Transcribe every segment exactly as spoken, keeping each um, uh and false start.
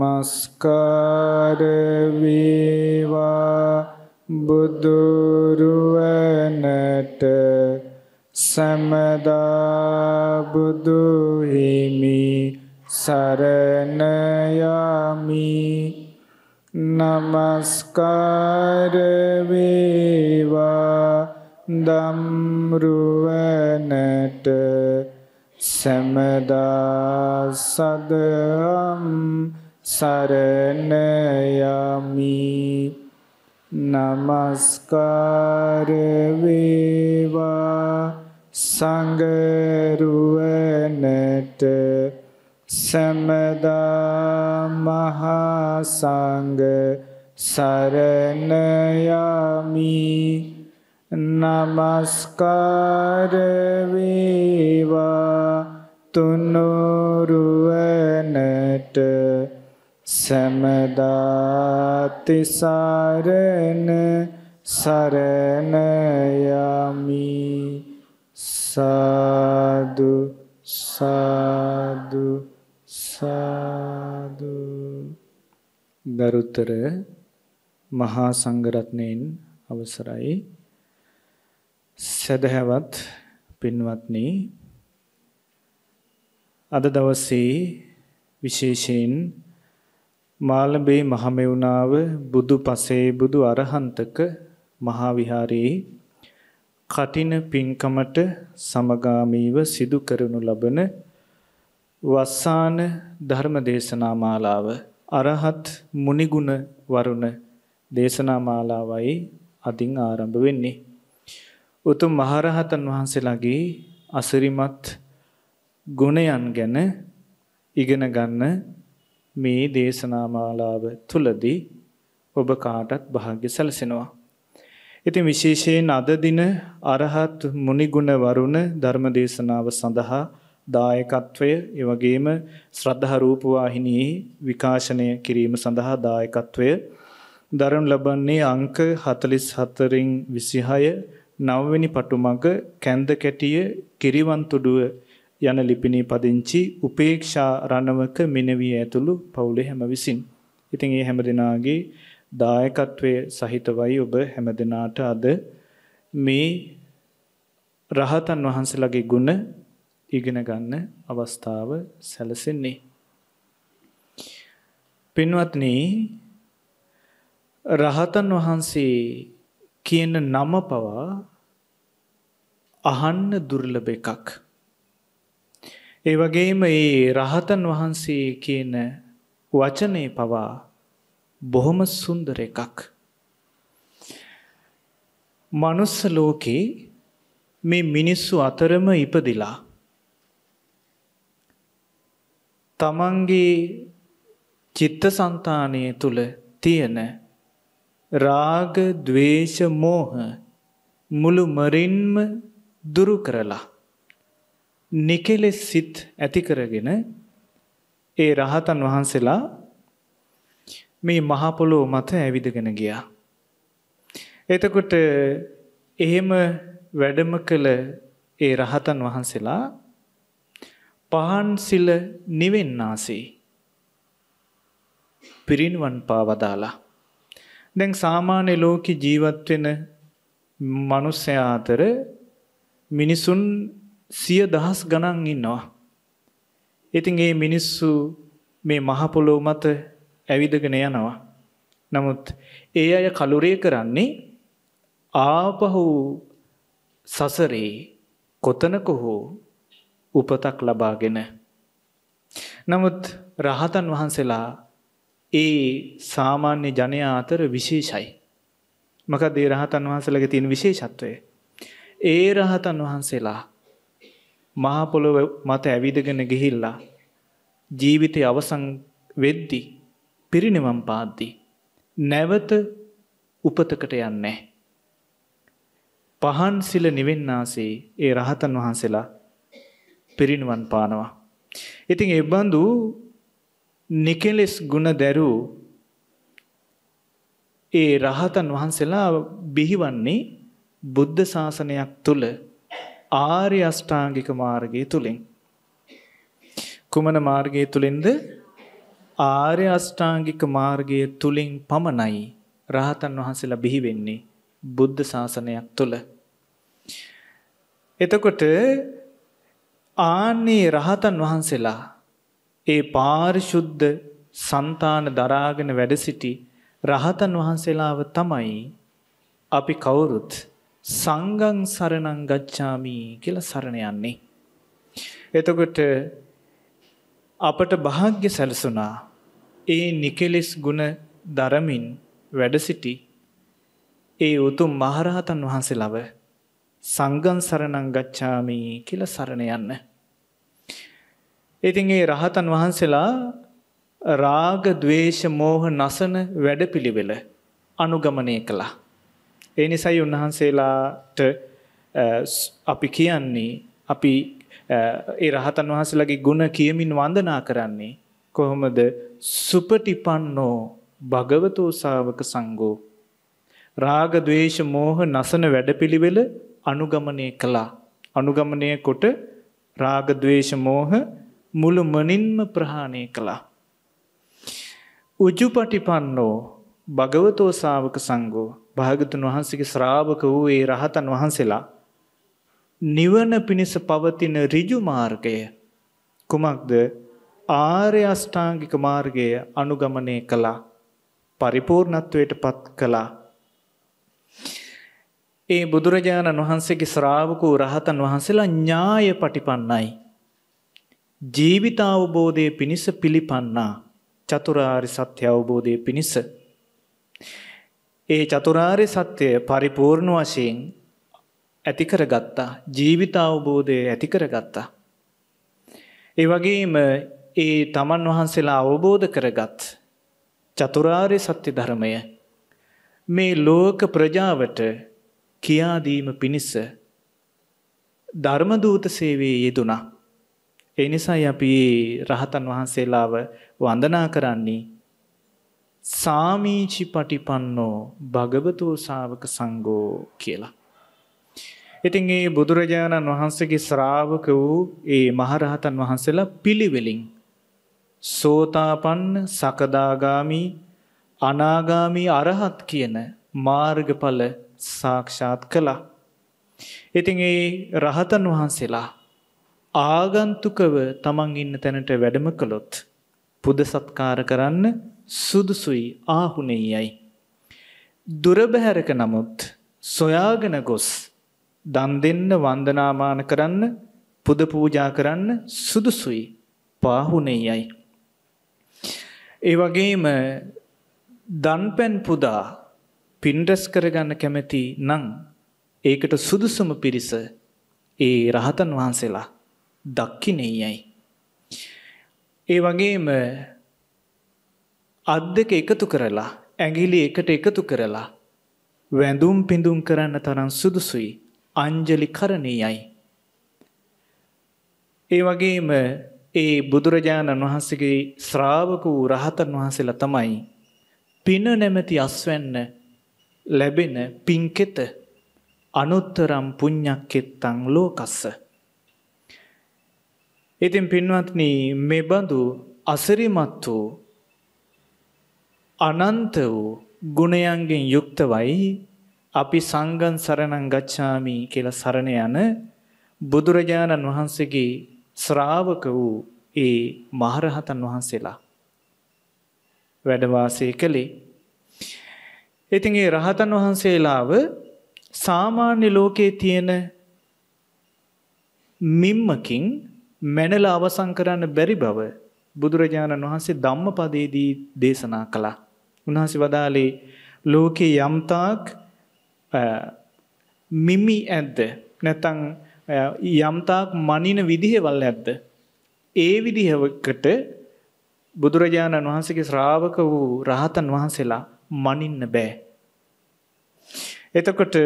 නමස්කාර වේවා බුදු රුවනට සමදා බුදු හිමි සරණ යමි. නමස්කාර වේවා ධම්ම රුවනට සමදා සදම් සරණ යමි. නමස්කාර වේවා සංඝ රුවනට සමදා මහා සංඝ සරණ යමි. නමස්කාර වේවා තුනුරුවනට සමදා තිසරණ සරණ යමි. සාදු සාදු සාදු. දරුතර මහා සංඝරත්නයෙන් අවසරයි සදහවත් පින්වත්නි, අද දවසේ විශේෂයෙන් මාළඹේ මහමෙවුනාව බුදු පසේ බුදු අරහන්තක මහා විහාරයේ කටින පින්කමට සමගාමීව සිදු කරනු ලබන වස්සාන ධර්ම දේශනා මාලාව අරහත් මුනිගුණ වරුණ දේශනා මාලාවයි අදින් ආරම්භ වෙන්නේ. උතුම් මහරහතන් වහන්සේලාගේ අසිරිමත් ගුණයන් ගැන ඉගෙන ගන්න මේ දේශනා මාලාව තුළදී ඔබ කාටත් වාසනාව සැලසෙනවා. ඉතින් විශේෂයෙන් අද දින අරහත් මුනිගුණ වරුණ ධර්ම දේශනාව සඳහා දායකත්වය, ඒ වගේම ශ්‍රද්ධා රූප වාහිනියේ විකාශනය කිරීම සඳහා දායකත්වය දරනු ලබන්නේ අංක හතළිස් හතරෙන් විසිහය නවවෙනි පටුමඟ කැන්ද කැටිය කිරිවන්තුඩුව යන ලිපිණී පදිංචි උපේක්ෂා රණවක මිනවිය ඇතුළු පවුලේ හැම විසින්. ඉතින් ඒ හැම දෙනාගේ දායකත්වයේ සහිතවයි ඔබ හැම දෙනාට අද මේ රහතන් වහන්සේලාගේ ගුණ ඉගෙන ගන්න අවස්ථාව සැලසෙන්නේ. පින්වත්නි, රහතන් වහන්සේ කියන නම පවා අහන්න දුර්ලභ එකක්. ඒ වගේම ඒ රහතන් වහන්සේ කියන වචනේ පවා බොහොම සුන්දර එකක්. මනුස්ස ලෝකේ මේ මිනිස්සු අතරම ඉපදිලා තමන්ගේ චිත්තසංතානය තුළ තියෙන රාග, ද්වේෂ, මෝහ මුළු මරින්ම දුරු කරලා නිකලෙස් සිත් ඇති කරගෙන ඒ රහතන් වහන්සේලා මේ මහ පොළොව මත ඇවිදගෙන ගියා. එතකොට එහෙම වැඩම කළ ඒ රහතන් වහන්සේලා පහන් සිල නිවෙන්නාසේ පිරිනිවන් පාවදාලා. දැන් සාමාන්‍ය ලෝකේ ජීවත් වෙන මිනිස්යා අතර මිනිසුන් සිය දහස් ගණන් ඉන්නවා. ඉතින් මේ මිනිස්සු මේ මහ පොළොව මත ඇවිදගෙන යනවා. නමුත් ඒ අය කලුරේ කරන්නේ ආපහු සසරේ කොතනක හෝ උපතක් ලබාගෙන. නමුත් රහතන් වහන්සේලා ඒ සාමාන්‍ය ජනයා අතර විශේෂයි. මොකද ඒ රහතන් වහන්සේලාගේ තියෙන විශේෂත්වය. ඒ රහතන් වහන්සේලා මහ පොළොව මත ඇවිදගෙන ගිහිල්ලා ජීවිතය අවසන් වෙද්දී පිරිනිවන් පාද්දී නැවත උපතකට යන්නේ. පහන් සිල නිවෙන්නාසේ ඒ රහතන් වහන්සේලා පිරිනිවන් පානවා. ඉතින් ඒ බඳු නිකලෙස් ගුණ දැරූ ඒ රහතන් වහන්සේලා බිහිවන්නේ බුද්ධ ශාසනයක් තුළ ආර්ය අෂ්ටාංගික මාර්ගය තුළින්. කුමන මාර්ගය තුළින්ද? ආර්ය අෂ්ටාංගික මාර්ගයේ තුලින් පමණයි රහතන් වහන්සේලා බිහි වෙන්නේ බුද්ධ ශාසනයක් තුල. එතකොට ආනි රහතන් වහන්සේලා ඒ පාරිශුද්ධ సంతාන දරාගෙන වැඩ සිටි රහතන් වහන්සේලාව තමයි අපි කවුරුත් සංඝං සරණං ගච්ඡාමි කියලා සරණ යන්නේ. එතකොට අපට භාග්‍ය සැලසුණා ඒ නිකෙලස් ගුණ දරමින් වැඩ සිටි ඒ උතුම් මහරහතන් වහන්සේලාව සංඝං සරණං ගච්ඡාමි කියලා සරණ යන්න. ඉතින් ඒ රහතන් වහන්සේලා රාග ద్వේෂ මෝහ නසන වැඩපිළිවෙල අනුගමනය කළා. ඒ නිසායි උන්වහන්සේලාට අපි කියන්නේ අපි ඒ රහතන් වහන්සේලාගේ ගුණ කියමින් වන්දනා කරන්නේ කොහොමද? සුපටිපන්නෝ භගවතෝ ශාවක සංඝෝ. රාග ద్వේෂ මෝහ නසන වැඩපිළිවෙල අනුගමනය කළා. අනුගමනය කොට රාග ద్వේෂ මෝහ මුළු මනින්ම ප්‍රහාණය කළා. උජුපටිපන්නෝ භගවතෝ ශාවක සංඝෝ. භාගතුන් වහන්සේගේ ශ්‍රාවක වූ ඒ රහතන් වහන්සේලා නිවන පිණිස පවතින ඍජු මාර්ගය කුමක්ද? ආර්ය අෂ්ටාංගික මාර්ගය අනුගමනය කළා, පරිපූර්ණත්වයට පත් කළා. ඒ බුදුරජාණන් වහන්සේගේ ශ්‍රාවක වූ රහතන් වහන්සේලා ඥාය පටිපන්නයි, ජීවිත අවබෝධයේ පිණිස පිළිපන්නා, චතුරාර්ය සත්‍ය අවබෝධයේ පිණිස. ඒ චතුරාර්ය සත්‍යය පරිපූර්ණ වශයෙන් ඇති කරගත්තා, ජීවිත අවබෝධය ඇති කරගත්තා. ඒ වගේම ඒ තමන් වහන්සේලා අවබෝධ කරගත් චතුරාර්ය සත්‍ය ධර්මය මේ ලෝක ප්‍රජාවට කියා දීම පිණිස ධර්ම දූත සේවයේ යෙදුණා. ඒ නිසායි අපි රහතන් වහන්සේලාව වන්දනා කරන්නේ සාමීචි පටිපන්නෝ භගවතෝ ශාවක සංඝෝ කියලා. ඉතින් ඒ බුදුරජාණන් වහන්සේගේ ශ්‍රාවක වූ ඒ මහරහතන් වහන්සේලා පිළිවෙලින් සෝතාපන්න, සකදාගාමි, අනාගාමි, අරහත් කියන මාර්ගඵල සාක්ෂාත් කළා. ඉතින් ඒ රහතන් වහන්සේලා ආගන්තුකව තමන් ඉන්න තැනට වැඩම කළොත් පුද සත්කාර කරන්න සුදුසුයි, ආහුණෙයයි. දුර බැහැරක නමුත් සොයාගෙන ගොස් දන් දෙන්න, වන්දනාමාන කරන්න, පුද පූජා කරන්න සුදුසුයි, පාහුණෙයයි. ඒ වගේම දන්පැන් පුදා පින් රැස් කරගන්න කැමැති නම් ඒකට සුදුසුම පිරිස ඒ රහතන් වහන්සේලා දක්කිනෙයයි. ඒ වගේම අත් දෙක එකතු කරලා, ඇඟිලි එකට එකතු කරලා වැඳුම් පිඳුම් කරන්න තරම් සුදුසුයි, අංජලි කරණීයයි. ඒ වගේම ඒ බුදුරජාණන් වහන්සේගේ ශ්‍රාවක වූ රහතන් වහන්සේලා තමයි පින නැමැති අස්වැන්න ලැබෙන පින්කෙත අනුත්තරම් පුඤ්ඤක්කෙත්තං ලෝකස්ස. ඉතින් පින්වත්නි, මේ බඳු අසිරිමත් වූ අනන්ත වූ ගුණයන්ගෙන් යුක්තවයි අපි සංඝං සරණං ගච්ඡාමි කියලා සරණ යන බුදුරජාණන් වහන්සේගේ ශ්‍රාවක වූ ඒ මහරහතන් වහන්සේලා වැඩ වාසය කළේ. ඉතින් ඒ රහතන් වහන්සේලාව සාමාන්‍ය ලෝකයේ තියෙන මිම්මකින් මැනලා අවසන් කරන්න බැරි බව බුදුරජාණන් වහන්සේ ධම්මපදයේදී දේශනා කළා. උන්වහන්සේ වදාළේ ලෝකේ යම්තාක් මිමි ඇද්ද, නැත්නම් යම්තාක් මනින විදිහවල් ඇද්ද, ඒ විදිහවකට බුදුරජාණන් වහන්සේගේ ශ්‍රාවක වූ රහතන් වහන්සේලා මනින්න බෑ. එතකොට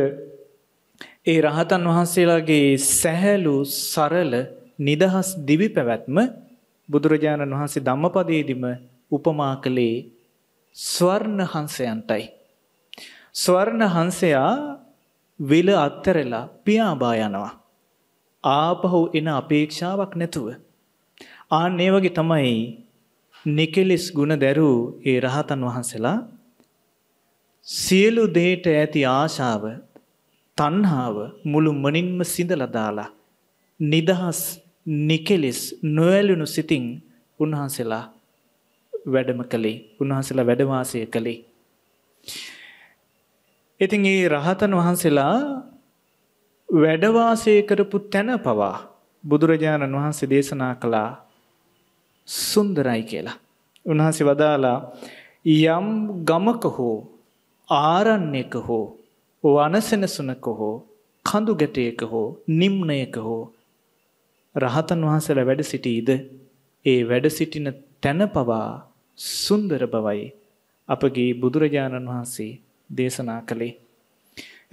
ඒ රහතන් වහන්සේලාගේ සැහැලු සරල නිදහස් දිවි පැවැත්ම බුදුරජාණන් වහන්සේ ධම්මපදයේදීම උපමා කළේ ස්වර්ණහංසයන්ටයි. ස්වර්ණහංසයා විල අත්තරලා පියාඹා යනවා, ආපහු එන අපේක්ෂාවක් නැතුව. ආන් ඒ වගේ තමයි නිකෙලස් ගුණ දැරූ ඒ රහතන් වහන්සේලා සියලු දෙයට ඇති ආශාව, තණ්හාව මුළු මනින්ම සිඳලා දාලා නිදහස් නිකෙලස් නොඇලුණු සිතින් උන්වහන්සේලා වැඩම කළේ, උන්වහන්සේලා වැඩවාසය කළේ. ඉතින් ඒ රහතන් වහන්සේලා වැඩවාසය කරපු තැන පවා බුදුරජාණන් වහන්සේ දේශනා කළා සුන්දරයි කියලා. උන්වහන්සේ වදාලා යම් ගමක හෝ ආරණ්‍යක හෝ වනසෙනසුනක හෝ කඳු ගැටයක හෝ නිම්නයක හෝ රහතන් වහන්සේලා වැඩ සිටීද ඒ වැඩ සිටින තැන පවා සුන්දර බවයි අපගේ බුදුරජාණන් වහන්සේ දේශනා කළේ.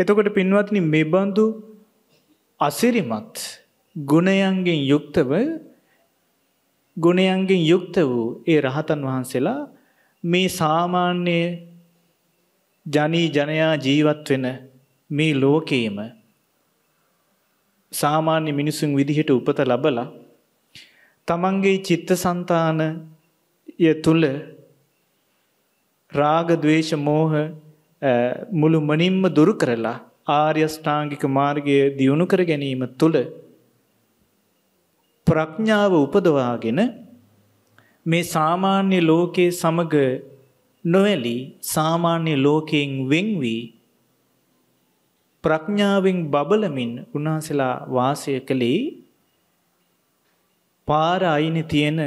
එතකොට පින්වත්නි, මේ බඳු අසිරිමත් ගුණයන්ගෙන් යුක්තව ගුණයන්ගෙන් යුක්ත වූ ඒ රහතන් වහන්සේලා මේ සාමාන්‍ය ජනී ජනයා ජීවත් වෙන මේ ලෝකයේම සාමාන්‍ය මිනිසුන් විදිහට උපත ලබලා තමන්ගේ චිත්තසංතානය තුළ රාග ද්වේෂ මෝහ මුළු මනින්ම දුරු කරලා ආර්ය ෂ්ටාංගික මාර්ගය දියුණු කර ගැනීම තුළ ප්‍රඥාව උපදවාගෙන මේ සාමාන්‍ය ලෝකයේ සමග නොඇලි සාමාන්‍ය ලෝකයෙන් වෙන්වී ප්‍රඥාවෙන් බබලමින් උන්වහන්සේලා වාසය කළේ පාර අයිනේ තියෙන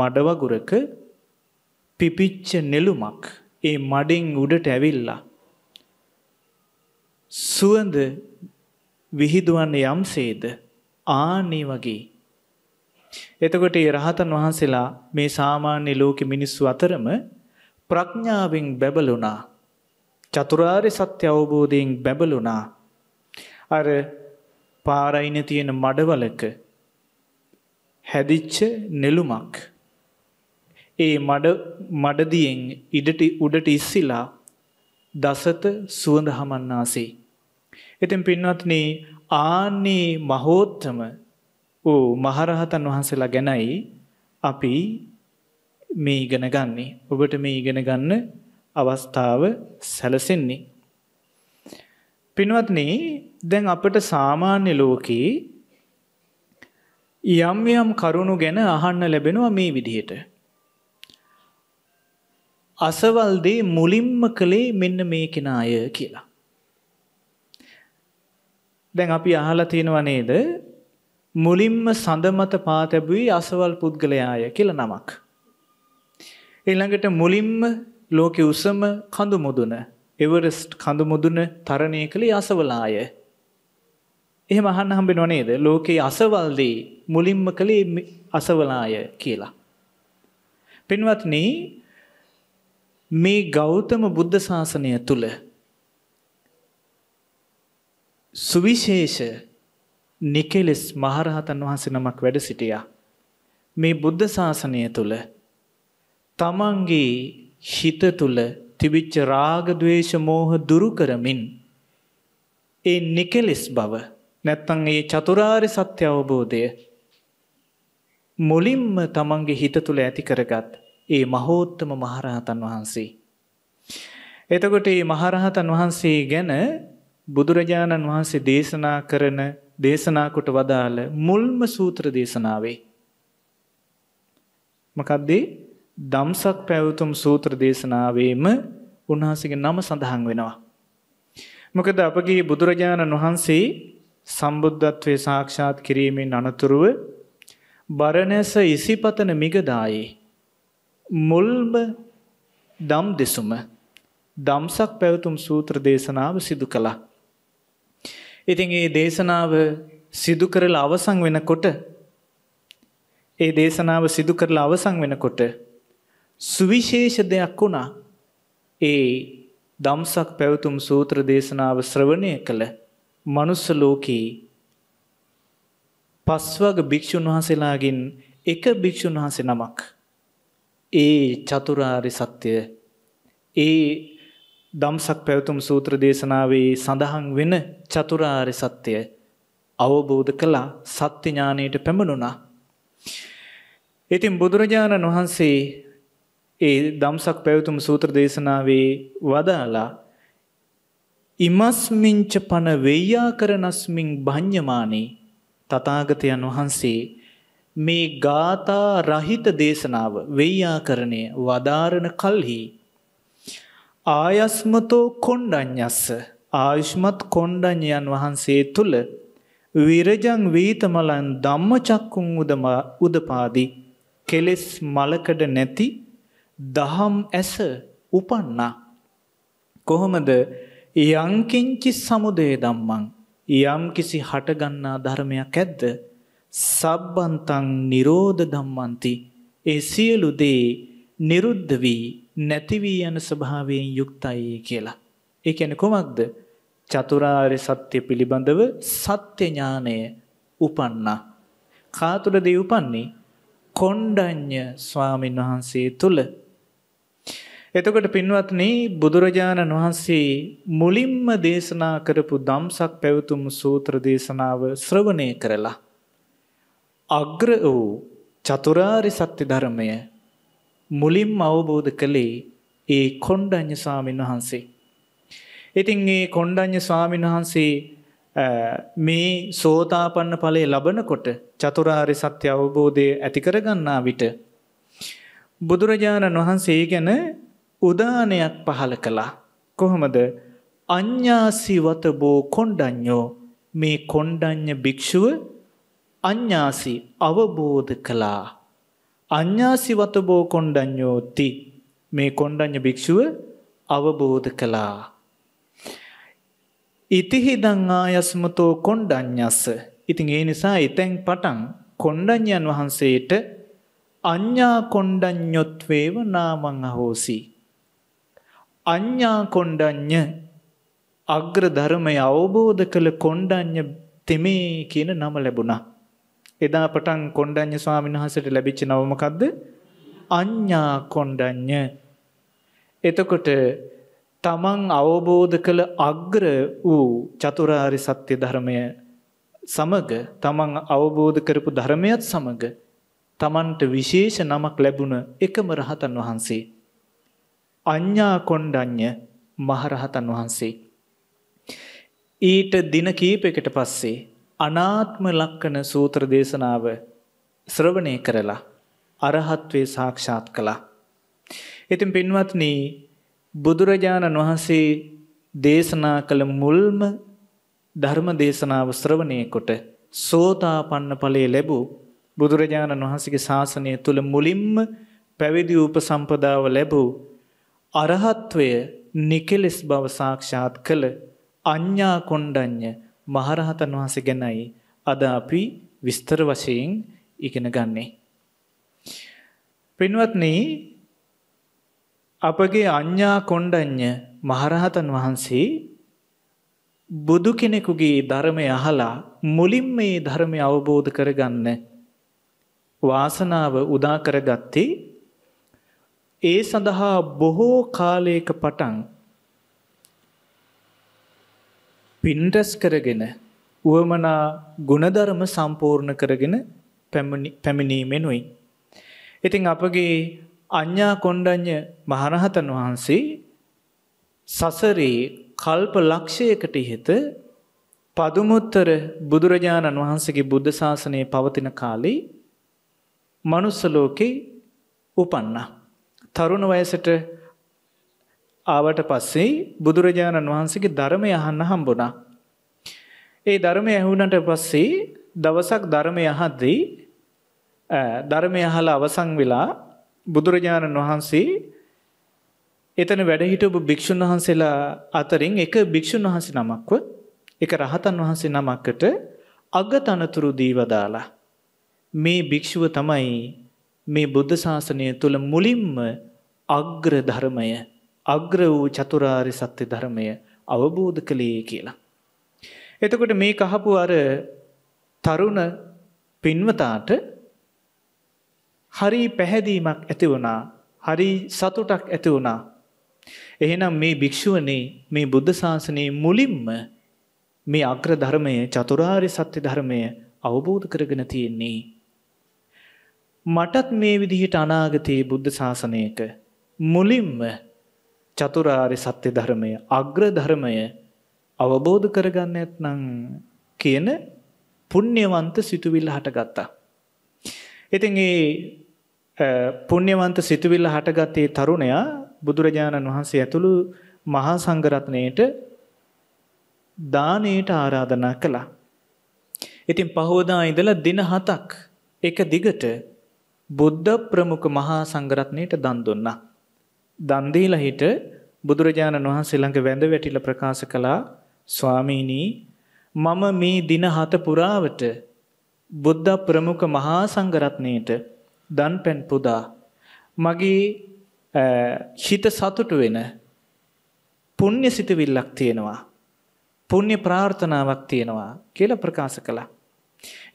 මඩවගුරක පිපිච්ච නෙළුමක් ඒ මඩෙන් උඩට ඇවිල්ලා සුවඳ විහිදුවන්න යම්සේද ආනේ වගේ. එතකොට ඒ රහතන් වහන්සේලා මේ සාමාන්‍ය ලෝකෙ මිනිස්සු අතරම ප්‍රඥාවෙන් බැබළුණා, චතුරාර්ය සත්‍ය අවබෝධයෙන් බැබළුණා. අර පාරයිනේ තියෙන මඩවලක හැදිච්ච නෙළුමක් ඒ මඩ මඩදියෙන් ඉඩට උඩට ඉස්සිලා දසත සුවඳ හමන්නාසේ. ඉතින් පින්වත්නි, ආනි මහෝත්තම වූ මහරහතන් වහන්සේලා ගැනයි අපි මේ ඉගෙන ගන්නේ. ඔබට මේ ඉගෙන ගන්න අවස්ථාව සැලසෙන්නේ. පින්වත්නි, දැන් අපට සාමාන්‍ය ලෝකේ යම් යම් කරුණු ගැන අහන්න ලැබෙනවා මේ විදිහට. අසවල්දී මුලින්ම කළේ මෙන්න මේ කෙනාය කියලා. දැන් අපි අහලා තියෙනවා නේද, මුලින්ම සඳ මත පා තැබුවේ අසවල් පුද්ගලයාය කියලා නමක්. ඊළඟට මුලින්ම ලෝකයේ උසම කඳු මුදුන එවරස්ට් කඳු මුදුන තරණය කළේ අසවලාය. එහෙම අහන්න හම්බෙනව නේද, ලෝකයේ අසවල්දී මුලින්ම කළේ අසවලාය කියලා. පින්වත්නි, මේ ගෞතම බුද්ධ ශාසනය තුළ සුවිශේෂ නිකෙලස් මහරහතන් වහන්සේ නමක් වැඩ සිටියා. මේ බුද්ධ ශාසනය තුළ තමන්ගේ හිත තුළ තිබිච්ච රාග ද්වේෂ මෝහ දුරු කරමින් ඒ නිකෙලස් බව නැත්තම් ඒ චතුරාර්ය සත්‍ය අවබෝධය මුලින්ම තමන්ගේ හිත තුළ ඇති කරගත් ඒ මහෝත්තම මහරහතන් වහන්සේ. එතකොට මේ මහරහතන් වහන්සේ ගැන බුදුරජාණන් වහන්සේ දේශනා කරන දේශනා කොට වදාළ මුල්ම සූත්‍ර දේශනාවේ මොකක්ද? දම්සක් පැවතුම් සූත්‍ර දේශනාවේම උන්වහන්සේගේ නම සඳහන් වෙනවා. මොකද අපගේ බුදුරජාණන් වහන්සේ සම්බුද්ධත්වය සාක්ෂාත් කිරීමෙන් අනතුරුව බරණැස ඉසිපතන මිගදායේ මුල්ම දම් දෙසුම දම්සක් පැවතුම් සූත්‍ර දේශනාව සිදු කළා. ඉතින් ඒ දේශනාව සිදු කරලා අවසන් වෙනකොට ඒ දේශනාව සිදු කරලා අවසන් වෙනකොට සුවිශේෂ දෙයක් වුණා. ඒ දම්සක් පැවතුම් සූත්‍ර දේශනාව ශ්‍රවණය කළ මනුස්ස ලෝකේ පස්වග භික්ෂුන් වහන්සේලාගෙන් එක භික්ෂුන් වහන්සේ නමක් ඒ චතුරාර්ය සත්‍ය ඒ දම්සක් පැවතුම් සූත්‍ර දේශනාවේ සඳහන් වෙන චතුරාර්ය සත්‍ය අවබෝධ කළා, සත්‍ය ඥානයට පැමිණුණා. ඉතින් බුදුරජාණන් වහන්සේ ඒ දම්සක් පැවතුම සූත්‍ර දේශනාවේ වදාලා ඉමස්මින්ච පන වෙය්‍යාකරනස්මින් භඤ්ඤමානේ තථාගතයන් වහන්සේ මේ ගාථා රහිත දේශනාව වෙය්‍යාකරණය වදාරණ කල්හි ආයස්මතෝ කොණ්ඩඤ්ඤස්ස ආයුෂ්මත් කොණ්ඩඤ්ඤයන් වහන්සේ තුල විරජං වීතමලං ධම්මචක්කුං උදම උදපාදි කෙලෙස් මලකඩ නැති දහම් ඇස උපන්නා. කොහොමද? යම්කිංචි සමුදය ධම්මං යම් කිසි හටගන්නා ධර්මයක් ඇද්ද? සබ්බන්තං නිරෝධ ධම්මන්ති ඒ සියලු දේ නිරුද්ධ වී නැති වී යන ස්වභාවයෙන් යුක්තයි කියලා. ඒ කියන්නේ කොහොමද? චතුරාර්ය සත්‍ය පිළිබඳව සත්‍ය ඥානය උපන්නා. කාතුලදී උපන්නේ? කොණ්ඩඤ්ඤ ස්වාමීන් වහන්සේ තුල. එතකොට පින්වත්නි, බුදුරජාණන් වහන්සේ මුලින්ම දේශනා කරපු ධම්සක් පැවතුම් සූත්‍ර දේශනාව ශ්‍රවණය කරලා අග්‍ර වූ චතුරාර්ය සත්‍ය ධර්මය මුලින්ම අවබෝධ කළේ ඒ කොණ්ඩඤ්ඤ ස්වාමීන් වහන්සේ. ඉතින් ඒ කොණ්ඩඤ්ඤ ස්වාමීන් වහන්සේ මේ සෝතාපන්න ඵලය ලබනකොට චතුරාර්ය සත්‍ය අවබෝධය ඇති කරගන්නා විට බුදුරජාණන් වහන්සේ ගැන උදානයක් පහළ කළා. කොහොමද? අඤ්ඤාසිවත බෝ කොණ්ඩඤ්ඤෝ මේ කොණ්ඩඤ්ඤ භික්ෂුව අඤ්ඤාසි අවබෝධ කළා. අඤ්ඤාසිවත බෝ කොණ්ඩඤ්ඤෝති මේ කොණ්ඩඤ්ඤ භික්ෂුව අවබෝධ කළා. ඉතිහිදං ආයස්මතෝ කොණ්ඩඤ්ඤස්ස ඉතින් ඒ නිසා එතෙන් පටන් කොණ්ඩඤ්ඤයන් වහන්සේට අඤ්ඤා කොණ්ඩඤ්ඤොත්වේව නාමං අහෝසි. අඤ්ඤා කොණ්ඩඤ්ඤ අග්‍ර ධර්මය අවබෝධ කළ කොණ්ඩඤ්ඤ තෙමේ කියන නම ලැබුණා. එදා පටන් කොණ්ඩඤ්ඤ ස්වාමීන් වහන්සේට ලැබිච්ච නම මොකද්ද? අඤ්ඤා කොණ්ඩඤ්ඤ. එතකොට තමන් අවබෝධ කළ අග්‍ර වූ චතුරාර්ය සත්‍ය ධර්මය සමග තමන් අවබෝධ කරපු ධර්මයත් සමග තමන්ට විශේෂ නමක් ලැබුණ එකම රහතන් වහන්සේ අඤ්ඤා කොණ්ඩඤ්ඤ මහරහතන් වහන්සේ. ඊට දින කීපයකට පස්සේ අනාත්ම ලක්කන සූත්‍ර දේශනාව ශ්‍රවණය කරලා අරහත්වේ සාක්ෂාත් කළා. ඉතින් පින්වත්නි, බුදුරජාණන් වහන්සේ දේශනා කළ මුල්ම ධර්ම දේශනාව ශ්‍රවණය කොට සෝතාපන්න ඵලයේ ලැබූ බුදුරජාණන් වහන්සේගේ ශාසනය තුල මුලින්ම පැවිදි උපසම්පදාව ලැබූ අරහත්වය නිකලස් බව සාක්ෂාත් කළ අඤ්ඤා කොණ්ඩඤ්ඤ මහරහතන් වහන්සේ ගැනයි අද අපි විස්තර වශයෙන් ඉගෙන ගන්නේ. පින්වත්නි, අපගේ අඤ්ඤා කොණ්ඩඤ්ඤ මහරහතන් වහන්සේ බුදු කෙනෙකුගේ ධර්මය අහලා මුලින්ම මේ ධර්මය අවබෝධ කරගන්න වාසනාව උදා කරගත්තේ ඒ සඳහා බොහෝ කාලයක පටන් පින් රැස් කරගෙන උවමනා ගුණධර්ම සම්පූර්ණ කරගෙන පැමිණීමෙනුයි. ඉතින් අපගේ අඤ්ඤා කොණ්ඩඤ්ඤ මහරහතන් වහන්සේ සසරේ කල්ප ලක්ෂයකට ඉහත පදුමුත්තර බුදුරජාණන් වහන්සේගේ බුද්ධ ශාසනය පවතින කාලේ මනුස්ස ලෝකේ උපන්නා. තරුණ වයසට ආවට පස්සේ බුදුරජාණන් වහන්සේගේ ධර්මය අහන්න හම්බුණා. ඒ ධර්මය ඇහුණට පස්සේ දවසක් ධර්මය අහද්දී ධර්මය අහලා අවසන් වෙලා බුදුරජාණන් වහන්සේ එතන වැඩ හිටපු භික්ෂුන් වහන්සේලා අතරින් එක භික්ෂුන් වහන්සේ නමක්ව එක රහතන් වහන්සේ නමකට අගතනතුරු දීවදාලා මේ භික්ෂුව තමයි මේ බුද්ධ ශාසනය තුල මුලින්ම අග්‍ර ධර්මය අග්‍ර වූ චතුරාර්ය සත්‍ය ධර්මය අවබෝධ කළේ කියලා. එතකොට මේ කහපු අර තරුණ පින්වතාට හරි පැහැදීමක් ඇති වුණා, හරි සතුටක් ඇති වුණා. එහෙනම් මේ භික්ෂුවනේ මේ බුද්ධ ශාසනයේ මුලින්ම මේ අග්‍ර ධර්මය චතුරාර්ය සත්‍ය ධර්මය අවබෝධ කරගෙන තියෙන්නේ. මටත් මේ විදිහට අනාගතයේ බුද්ධ ශාසනයක මුලින්ම චතුරාර්ය සත්‍ය ධර්මය, අග්‍ර ධර්මය අවබෝධ කරගන්න ඇත්නම් කියන පුණ්‍යවන්ත සිතුවිල්ල හටගත්තා. ඉතින් ඒ පුණ්‍යවන්ත සිතුවිල්ල හටගත්තේ තරුණයා බුදුරජාණන් වහන්සේ ඇතුළු මහා සංඝරත්නයට දානයට ආරාධනා කළා. ඉතින් පහවදා ඉඳලා දින හතක් එක දිගට බුද්ධ ප්‍රමුඛ මහා සංඝරත්නයට දන් දුන්නා. දන් දීලා හිට බුදුරජාණන් වහන්සේ ළඟ වැඳ වැටිලා ප්‍රකාශ කළා, ස්වාමීනි, මම මේ දින හත පුරාවට බුද්ධ ප්‍රමුඛ මහා සංඝරත්නයට දන් පැන් පුදා මගේ හිත සතුට වෙන පුණ්‍ය සිතවිල්ලක් තියෙනවා, පුණ්‍ය ප්‍රාර්ථනාවක් තියෙනවා කියලා ප්‍රකාශ කළා.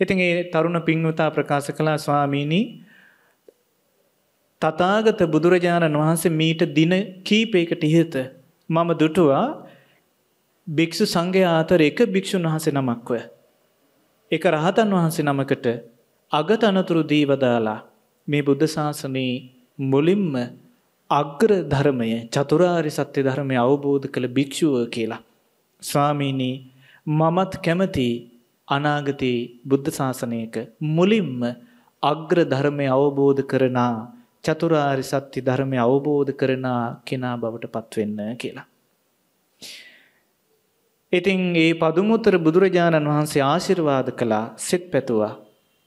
ඉතින් ඒ තරුණ පින්වතා ප්‍රකාශ කළා, ස්වාමීනි, තථාගත බුදුරජාණන් වහන්සේ මීට දින කීපයකට ඉහත මම දුටුවා භික්ෂු සංඝයා අතර එක භික්ෂුන් වහන්සේ නමක්ව එක රහතන් වහන්සේ නමකට අගතනතුරු දීවදාලා මේ බුද්ධ ශාසනයේ මුලින්ම අග්‍ර ධර්මය චතුරාර්ය සත්‍ය ධර්මය අවබෝධ කළ භික්ෂුව කියලා. ස්වාමීනි, මමත් කැමති අනාගතයේ බුද්ධ ශාසනයක මුලින්ම අග්‍ර ධර්මය අවබෝධ කරනා, චතුරාර්ය සත්‍ය ධර්මය අවබෝධ කරනා කෙනා බවට පත්වෙන්න කියලා. ඉතින් ඒ පදුමුතර බුදුරජාණන් වහන්සේ ආශිර්වාද කළා, සෙත් පැතුවා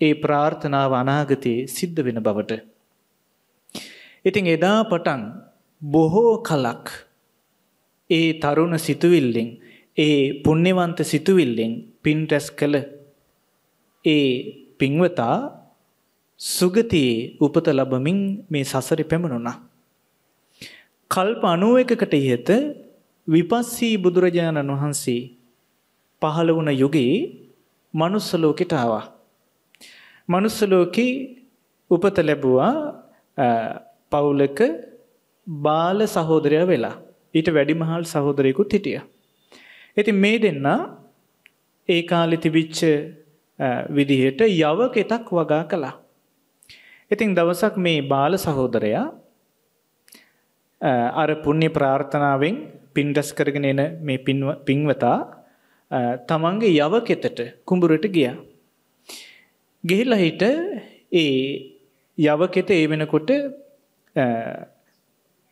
ඒ ප්‍රාර්ථනාව අනාගතයේ සිද්ධ වෙන බවට. ඉතින් එදා පටන් බොහෝ කලක් ඒ තරුණ සිතුවිල්ලෙන්, ඒ පුණ්‍යවන්ත සිතුවිල්ලෙන් පින් රැස් කළ ඒ පින්වතා සුගතියේ උපත ලබමින් මේ සසරේ පැමිණුණා. කල්ප අනූවකකට ඉහත විපස්සී බුදුරජාණන් වහන්සේ පහළ වුණ යුගයේ මනුස්ස ලෝකෙට ආවා. මනුස්ස ලෝකේ උපත ලැබුවා, පවුලක බාල සහෝදරයා වෙලා ඊට වැඩිමහල් සහෝදරයෙකුත් හිටියා. ඉතින් මේ දෙන්නා ඒ කාලේ තිබිච්ච විදිහට යවකෙතක් වගා කළා. ඉතින් දවසක් මේ බාල සහෝදරයා අර පුණ්‍ය ප්‍රාර්ථනාවෙන් පින් රැස් කරගෙන එන මේ පින්වතා තමන්ගේ යවකෙතට කුඹුරට ගියා. ගිහිල්ලා හිට ඒ යවකෙත ඒ වෙනකොට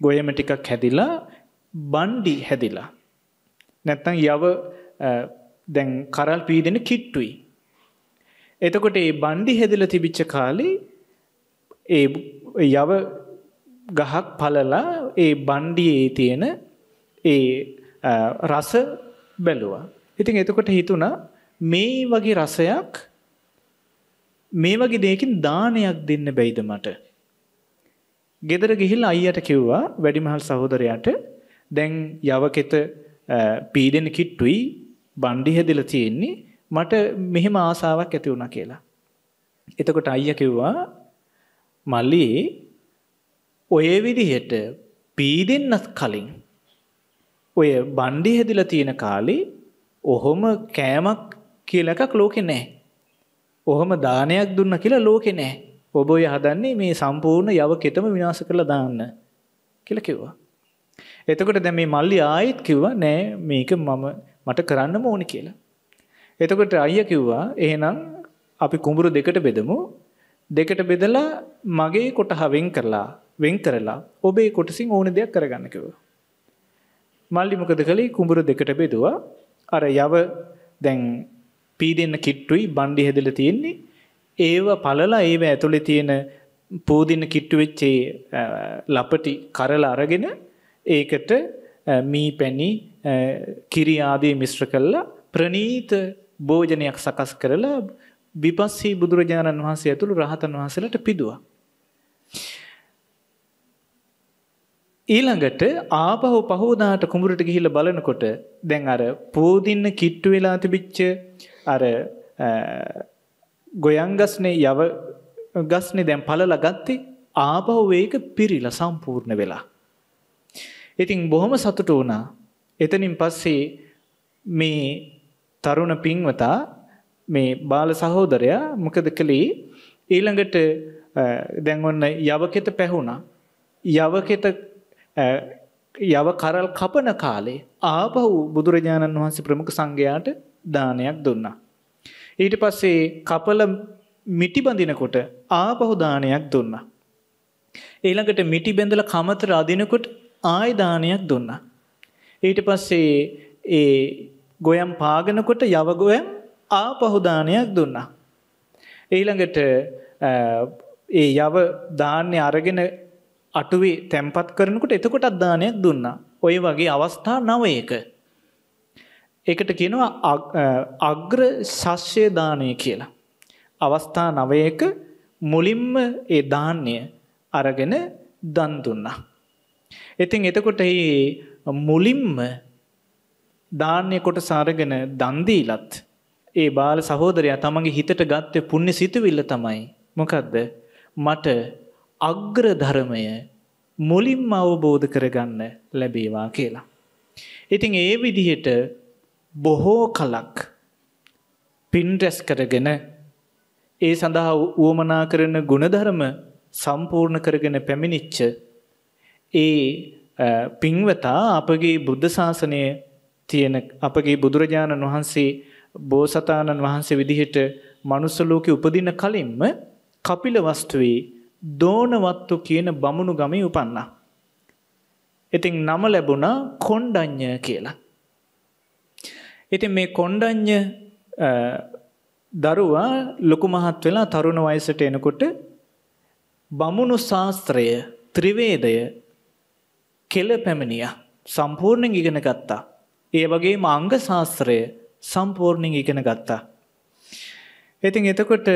ගොයම ටිකක් හැදිලා බණ්ඩි හැදිලා නැත්තම් යව දැන් කරල් පීදෙන කිට්ටුයි. එතකොට ඒ බණ්ඩි හැදිලා තිබිච්ච කාලේ ඒ යව ගහක් පළලා ඒ බණ්ඩියේ තියෙන ඒ රස බැලුවා. ඉතින් එතකොට හිතුණා මේ වගේ රසයක් මේ වගේ දෙයකින් දානයක් දෙන්න බැයිද මට. ගෙදර ගිහිල්ලා අයියට කිව්වා, වැඩිමහල් සහෝදරයාට, දැන් යවකෙත පීඩෙන කිට්ටුයි බණ්ඩි හැදලා තියෙන්නේ, මට මෙහෙම ආසාවක් ඇති වුණා කියලා. එතකොට අයියා කිව්වා, මල්ලි, ඔය විදිහට පීඩෙන්නත් කලින් ඔය බණ්ඩි හැදලා තියෙන කාලේ ඔහොම කෑමක් කියලා එකක් ලෝකේ නැහැ. ඔහොම දානයක් දුන්න කියලා ලෝකේ නැහැ. ඔබ ඔය හදන්නේ මේ සම්පූර්ණ යවකෙතම විනාශ කරලා දාන්න කියලා කිව්වා. එතකොට දැන් මේ මල්ලි ආයෙත් කිව්වා, නෑ, මේක මම මට කරන්නම ඕනේ කියලා. එතකොට අයියා කිව්වා, එහෙනම් අපි කුඹුරු දෙකට බෙදමු. දෙකට බෙදලා මගේ කොටහ වෙන් කරලා වෙන් කරලා ඔබේ කොටසින් ඕන දෙයක් කරගන්න කිව්වා. මල්ලි මොකද කළේ? කුඹුරු දෙකට බෙදුවා. අර යව දැන් පීදෙන්න කිට්ටුයි බණ්ඩි හැදලා තියෙන්නේ, ඒව පළලා ඒව ඇතුලේ තියෙන පූදින කිට්ටු වෙච්ච ඒ ලපටි කරල අරගෙන ඒකට මී පැණි කිරි ආදී මිශ්‍ර කරලා ප්‍රණීත භෝජනයක් සකස් කරලා විපස්සී බුදුරජාණන් වහන්සේ ඇතුළු රහතන් වහන්සේලාට පිදුවා. ඊළඟට ආපහු පහෝදාට කුඹුරට ගිහිල්ලා බලනකොට දැන් අර පූදින්න කිට්ටු වෙලා තිබිච්ච අර ගොයන් ගස්නේ යව ගස්නේ දැන් පළලා ගත්තේ, ආපහු ඒක පිරිලා සම්පූර්ණ වෙලා. ඉතින් බොහොම සතුටු වුණා. එතනින් පස්සේ මේ තරුණ පින්වතා මේ බාල සහෝදරයා මොකද කළේ? ඊළඟට දැන් ඔන්න යවකෙත පැහුණා. යවකෙත යව කරල් කපන කාලේ ආපහු බුදුරජාණන් වහන්සේ ප්‍රමුඛ සංඝයාට දානයක් දුන්නා. ඊට පස්සේ කපල මිටි බඳිනකොට ආපහු දානයක් දුන්නා. ඊළඟට මිටි බැඳලා කමතර අදිනකොට ආය දානයක් දුන්නා. ඊට පස්සේ ඒ ගොයම් පාගනකොට යව ගොයම් ආපහු දානයක් දුන්නා. ඊළඟට ඒ යව දාන්නේ අරගෙන අටුවේ තැම්පත් කරනකොට එතකොට අදානයක් දුන්නා. ඔය වගේ අවස්ථා නවයක. එකට කියනවා අග්‍ර ශස්්‍ය දානය කියලා. අවස්ථා නවයක මුලින්ම ඒ දාන්‍ය අරගෙන දන් දුන්නා. ඉතින් එතකොට මුලින්ම දාන්‍ය කොට සාරගෙන දන්දීලත් ඒ බාල සහෝදරයා තමන්ගේ හිතට ගත්තය පුුණ්‍ය සිතුවිල්ල තමයි. මොකදද මට අග්‍ර ධර්මය මුලින්ම අවබෝධ කරගන්න ලැබේවා කියලා. ඉතින් ඒ විදිහට බොහෝ කලක් පින්ටැස් කරගෙන ඒ සඳහා වුවමනා කරන ගුණධර්ම සම්පූර්ණ කරගෙන පැමිණිච්ච ඒ පින්වතා අපගේ බුද්ධ ශාසනය තියෙන අපගේ බුදුරජාණන් වහන්සේ බෝසතාණන් වහන්සේ විදිහට මනුස්සලෝකෙ උපදින කලින්ම කපිල වස්තුවේ දෝනවත්තු කියන බමුණු ගමේ උපන්නා. ඉතින් නම ලැබුණා කොණ්ඩඤ්ඤ කියලා. ඉතින් මේ කොණ්ඩඤ්ඤ දරුවා ලොකු මහත් වෙලා තරුණ වයසට එනකොට බමුණු ශාස්ත්‍රය ත්‍රිවේදය කෙල පැමිණියා. සම්පූර්ණයෙන් ඉගෙන ගත්තා. ඒ වගේම අංග ශාස්ත්‍රය සම්පූර්ණයෙන් ඉගෙන ගත්තා. ඉතින් එතකොට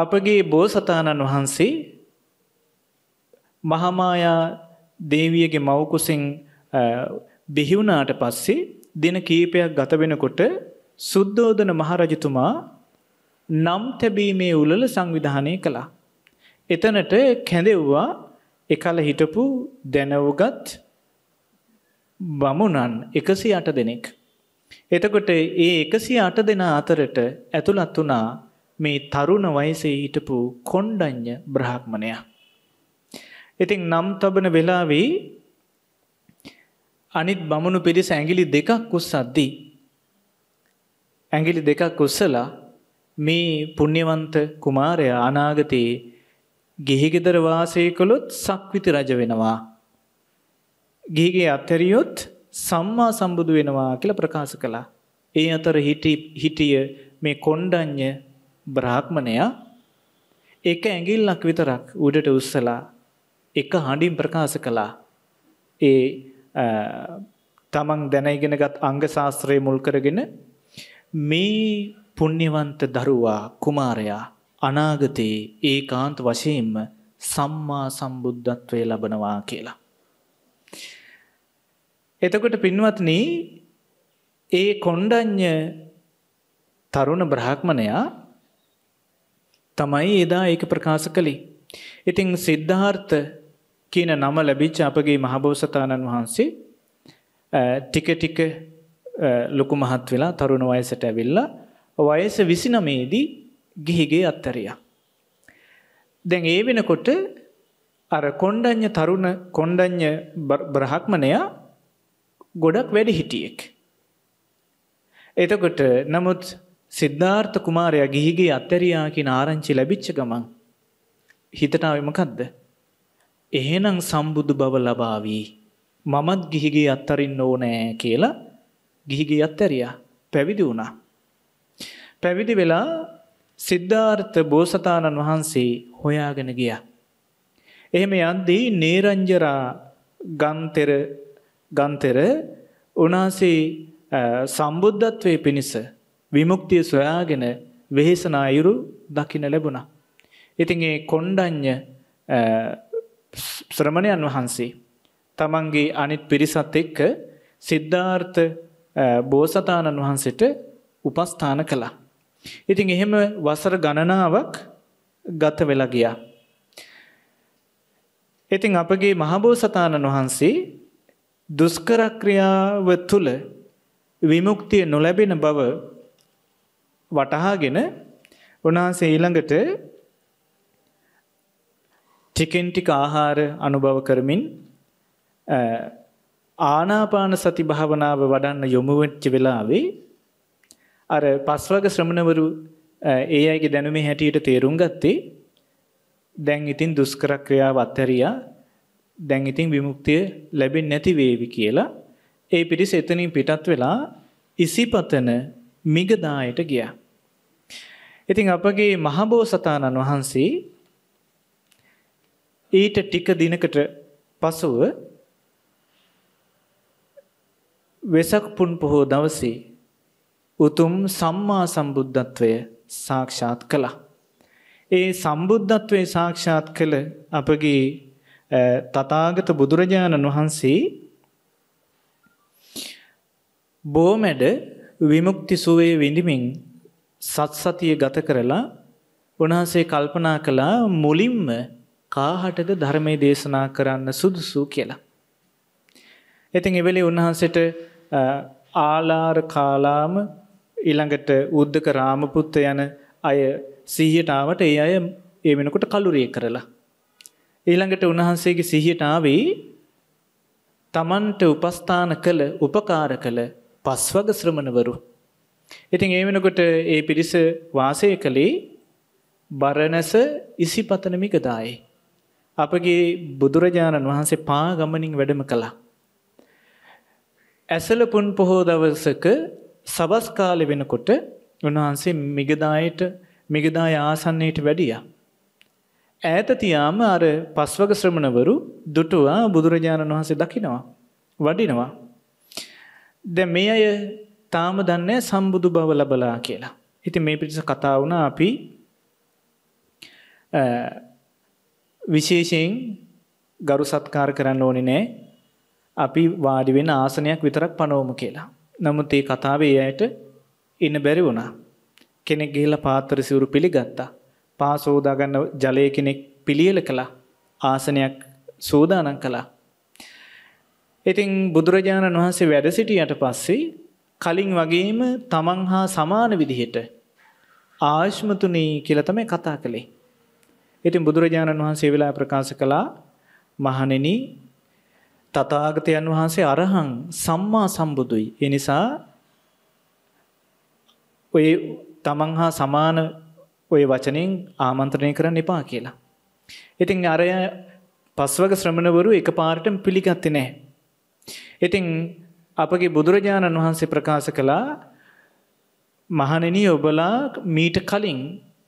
අපගේ බෝසතාණන් වහන්සේ මහාමායා දේවියගේ මව්කුසින් බිහිවුණාට පස්සේ දින කීපයක් ගත වෙනකොට සුද්ධෝදන මහරජතුමා නම් තැබීමේ උළෙල සංවිධානය කළා. එතනට කැඳෙව්වා එකල හිටපු දැනුගත් බමුණන් එකසිය අට දෙනෙක්. එතකොට ඒ එකසිය අට දෙනා අතරට ඇතුළත් වුණා මේ තරුණ වයසේ හිටපු කොණ්ඩඤ්ඤ බ්‍රාහ්මණයා. ඉතින් නම් තබන වෙලාවේ අනිත් බමුණු පිරිස ඇඟිලි දෙකක් උස්සද්දී ඇඟිලි දෙකක් උස්සලා මේ පුණ්‍යවන්ත කුමාරයා අනාගතේ ගිහිගෙදර වාසය කළොත් සක්විති රජ වෙනවා. ගිහිගේ අතරියොත් සම්මා සම්බුදු වෙනවා කියලා ප්‍රකාශ කළා. ඒ අතර හිටි හිටිය මේ කොණ්ඩඤ්ඤ බ්‍රාහ්මණයා එක ඇඟිල්ලක් විතරක් උඩට උස්සලා එක හඬින් ප්‍රකාශ කළා. ඒ තමන් දැන ඉගෙනගත් අංග ශාස්ත්‍රය මුල් කරගෙන මේ පුණ්‍යවන්ත දරුවා කුමාරයා අනාගතේ ඒකාන්ත වශයෙන්ම සම්මා සම්බුද්ධත්වයේ ලබනවා කියලා. එතකොට පින්වත්නි ඒ කොණ්ඩඤ්ඤ තරුණ බ්‍රාහ්මණයා තමයි එදා ඒක ප්‍රකාශ කළේ. ඉතින් සිද්ධාර්ථ කියන නම ලැබිච්ච අපගේ මහබෝසතාණන් වහන්සේ ටික ටික ලොකු මහත් වෙලා තරුණ වයසට ඇවිල්ලා වයස විසිනමේ දී ගිහිගේ අත්තරියා. දැන් ඒ වෙනකොට අර කොණ්ඩඤ්ඤ තරුණ කොණ්ඩඤ්ඤ බ්‍රාහ්මණයා ගොඩක් වැඩි හිටියෙක්. එතකොට නමුත් සිද්ධාර්ථ කුමාරයා ගිහිගේ අත්තරියා කියන ආරංචි ලැබිච්ච ගමන් හිතට ආවේ මොකද්ද? එහෙනම් සම්බුදු බව ලබාවි. මමත් ගිහිගේ අත්තරින්න ඕනේ කියලා ගිහිගේ අත්තරියා පැවිදි වුණා. පැවිදි වෙලා සිද්ධාර්ථ බෝසතාණන් වහන්සේ හොයාගෙන ගියා. එහෙම යද්දී නේරංජරා ගන්තර ගන්තර උනාසී සම්බුද්ධත්වයේ පිණිස විමුක්තිය සොයාගෙන වෙහෙසනායුරු දකින්න ලැබුණා. ඉතින් ඒ කොණ්ඩඤ්ඤ ශ්‍රමණයන් වහන්සේ තමන්ගේ අනිත් පිරිසත් එක්ක සිද්ධාර්ථ බෝසතාණන් වහන්සේට උපස්ථාන කළා. ඉතින් එහෙම වසර ගණනාවක් ගත වෙලා ගියා. ඉතින් අපගේ මහබෝසතාණන් වහන්සේ දුෂ්කර ක්‍රියාව තුළ විමුක්තිය නොලැබෙන බව වටහාගෙන උන්වහන්සේ ඊළඟට ටිකෙන් ටික ආහාර අනුභව කරමින් ආනාපාන සති භාවනාව වඩන්න යොමු වෙච්ච වෙලාවේ අර පස්වග ශ්‍රමණවරු ඒ අයගේ දැනුමේ හැටියට තේරුම් ගත්තේ දැන් ඉතින් දුෂ්කර ක්‍රියාව අත්හැරියා, දැන් ඉතින් විමුක්තිය ලැබෙන්නේ නැති වේවි කියලා. ඒ පිටිස එතනින් පිටත් වෙලා ඉසිපතන මිගදායට ගියා. ඉතින් අපගේ මහබෝසතාණන් වහන්සේ ඊට ටික දිනකට පසුව වෙසක් පුන් පොහෝ දවසේ උතුම් සම්මා සම්බුද්ධත්වය සාක්ෂාත් කළා. ඒ සම්බුද්ධත්වය සාක්ෂාත් කළ අපගේ තථාගත බුදුරජාණන් වහන්සේ බෝමැඩ විමුක්ති සුවය විඳිමින් සත්සතිය ගත කරලා උන්වහන්සේ කල්පනා කළා මුලින්ම කාහටද ධර්මය දේශනා කරන්න සුදුසු කියලා. ඉතින් එවෙලේ උන්වහන්සේට ආලාර කාලාම ඊළඟට උද්දක රාමපුත්ත යන අය සිහියට ආවට ඒ අය ඒ වෙනකොට කලුරිය කරලා. ඊළඟට උන්වහන්සේගේ සිහියට ආවේ තමන්ට උපස්ථාන කළ උපකාර කළ පස්වග ශ්‍රමණවරු. ඉතින් ඒ වෙනකොට ඒ පිරිස වාසය කළේ බරණැස ඉසිපතන මිගදායි. අපගේ බුදුරජාණන් වහන්සේ පා ගමනින් වැඩම කළා. ඇසළ පුන් පොහෝ දවසක සවස් කාලෙ වෙනකොට උන්වහන්සේ මිගදායට මිගදාය ආසන්නයට වැඩියා. ඈත තියාම අර පස්වග ශ්‍රමණවරු දුටුවා බුදුරජාණන් වහන්සේ දකිනවා වඩිනවා. දැන් මේ අය තාම දන්නේ සම්බුදු බව ලැබලා කියලා. ඉතින් මේ පිටිස කතා වුණා අපි විශේෂයෙන් ගරු සත්කාර කරන්න ඕනේ නෑ, අපි වාඩි වෙන ආසනයක් විතරක් පනවමු කියලා. නමුත් මේ කතාවේ ඇයට ඉන්න බැරි වුණා. කෙනෙක් ගිහිල්ලා පාත්‍ර සිවුරු පිළිගත්තා. පා සෝදා ගන්න ජලයේ කෙනෙක් පිළියෙල කළා. ආසනයක් සෝදානම් කළා. ඉතින් බුදුරජාණන් වහන්සේ වැඩ සිටියට පස්සේ කලින් වගේම තමන් හා සමාන විදිහට ආශ්මතුනි කියලා තමයි කතා කළේ. ඉතින් බුදුරජාණන් වහන්සේ වෙලා ප්‍රකාශ කළා මහණෙනි තථාගතයන් වහන්සේ අරහං සම්මා සම්බුදුයි. ඒ නිසා ඔය තමන් හා සමාන ඔය වචනෙන් ආමන්ත්‍රණය කරන්න එපා කියලා. ඉතින් අර පස්වග ශ්‍රමණවරු එකපාරටම පිළිගත්තේ නැහැ. ඉතින් අපගේ බුදුරජාණන් වහන්සේ ප්‍රකාශ කළා මහණෙනි ඔබලා මීට කලින්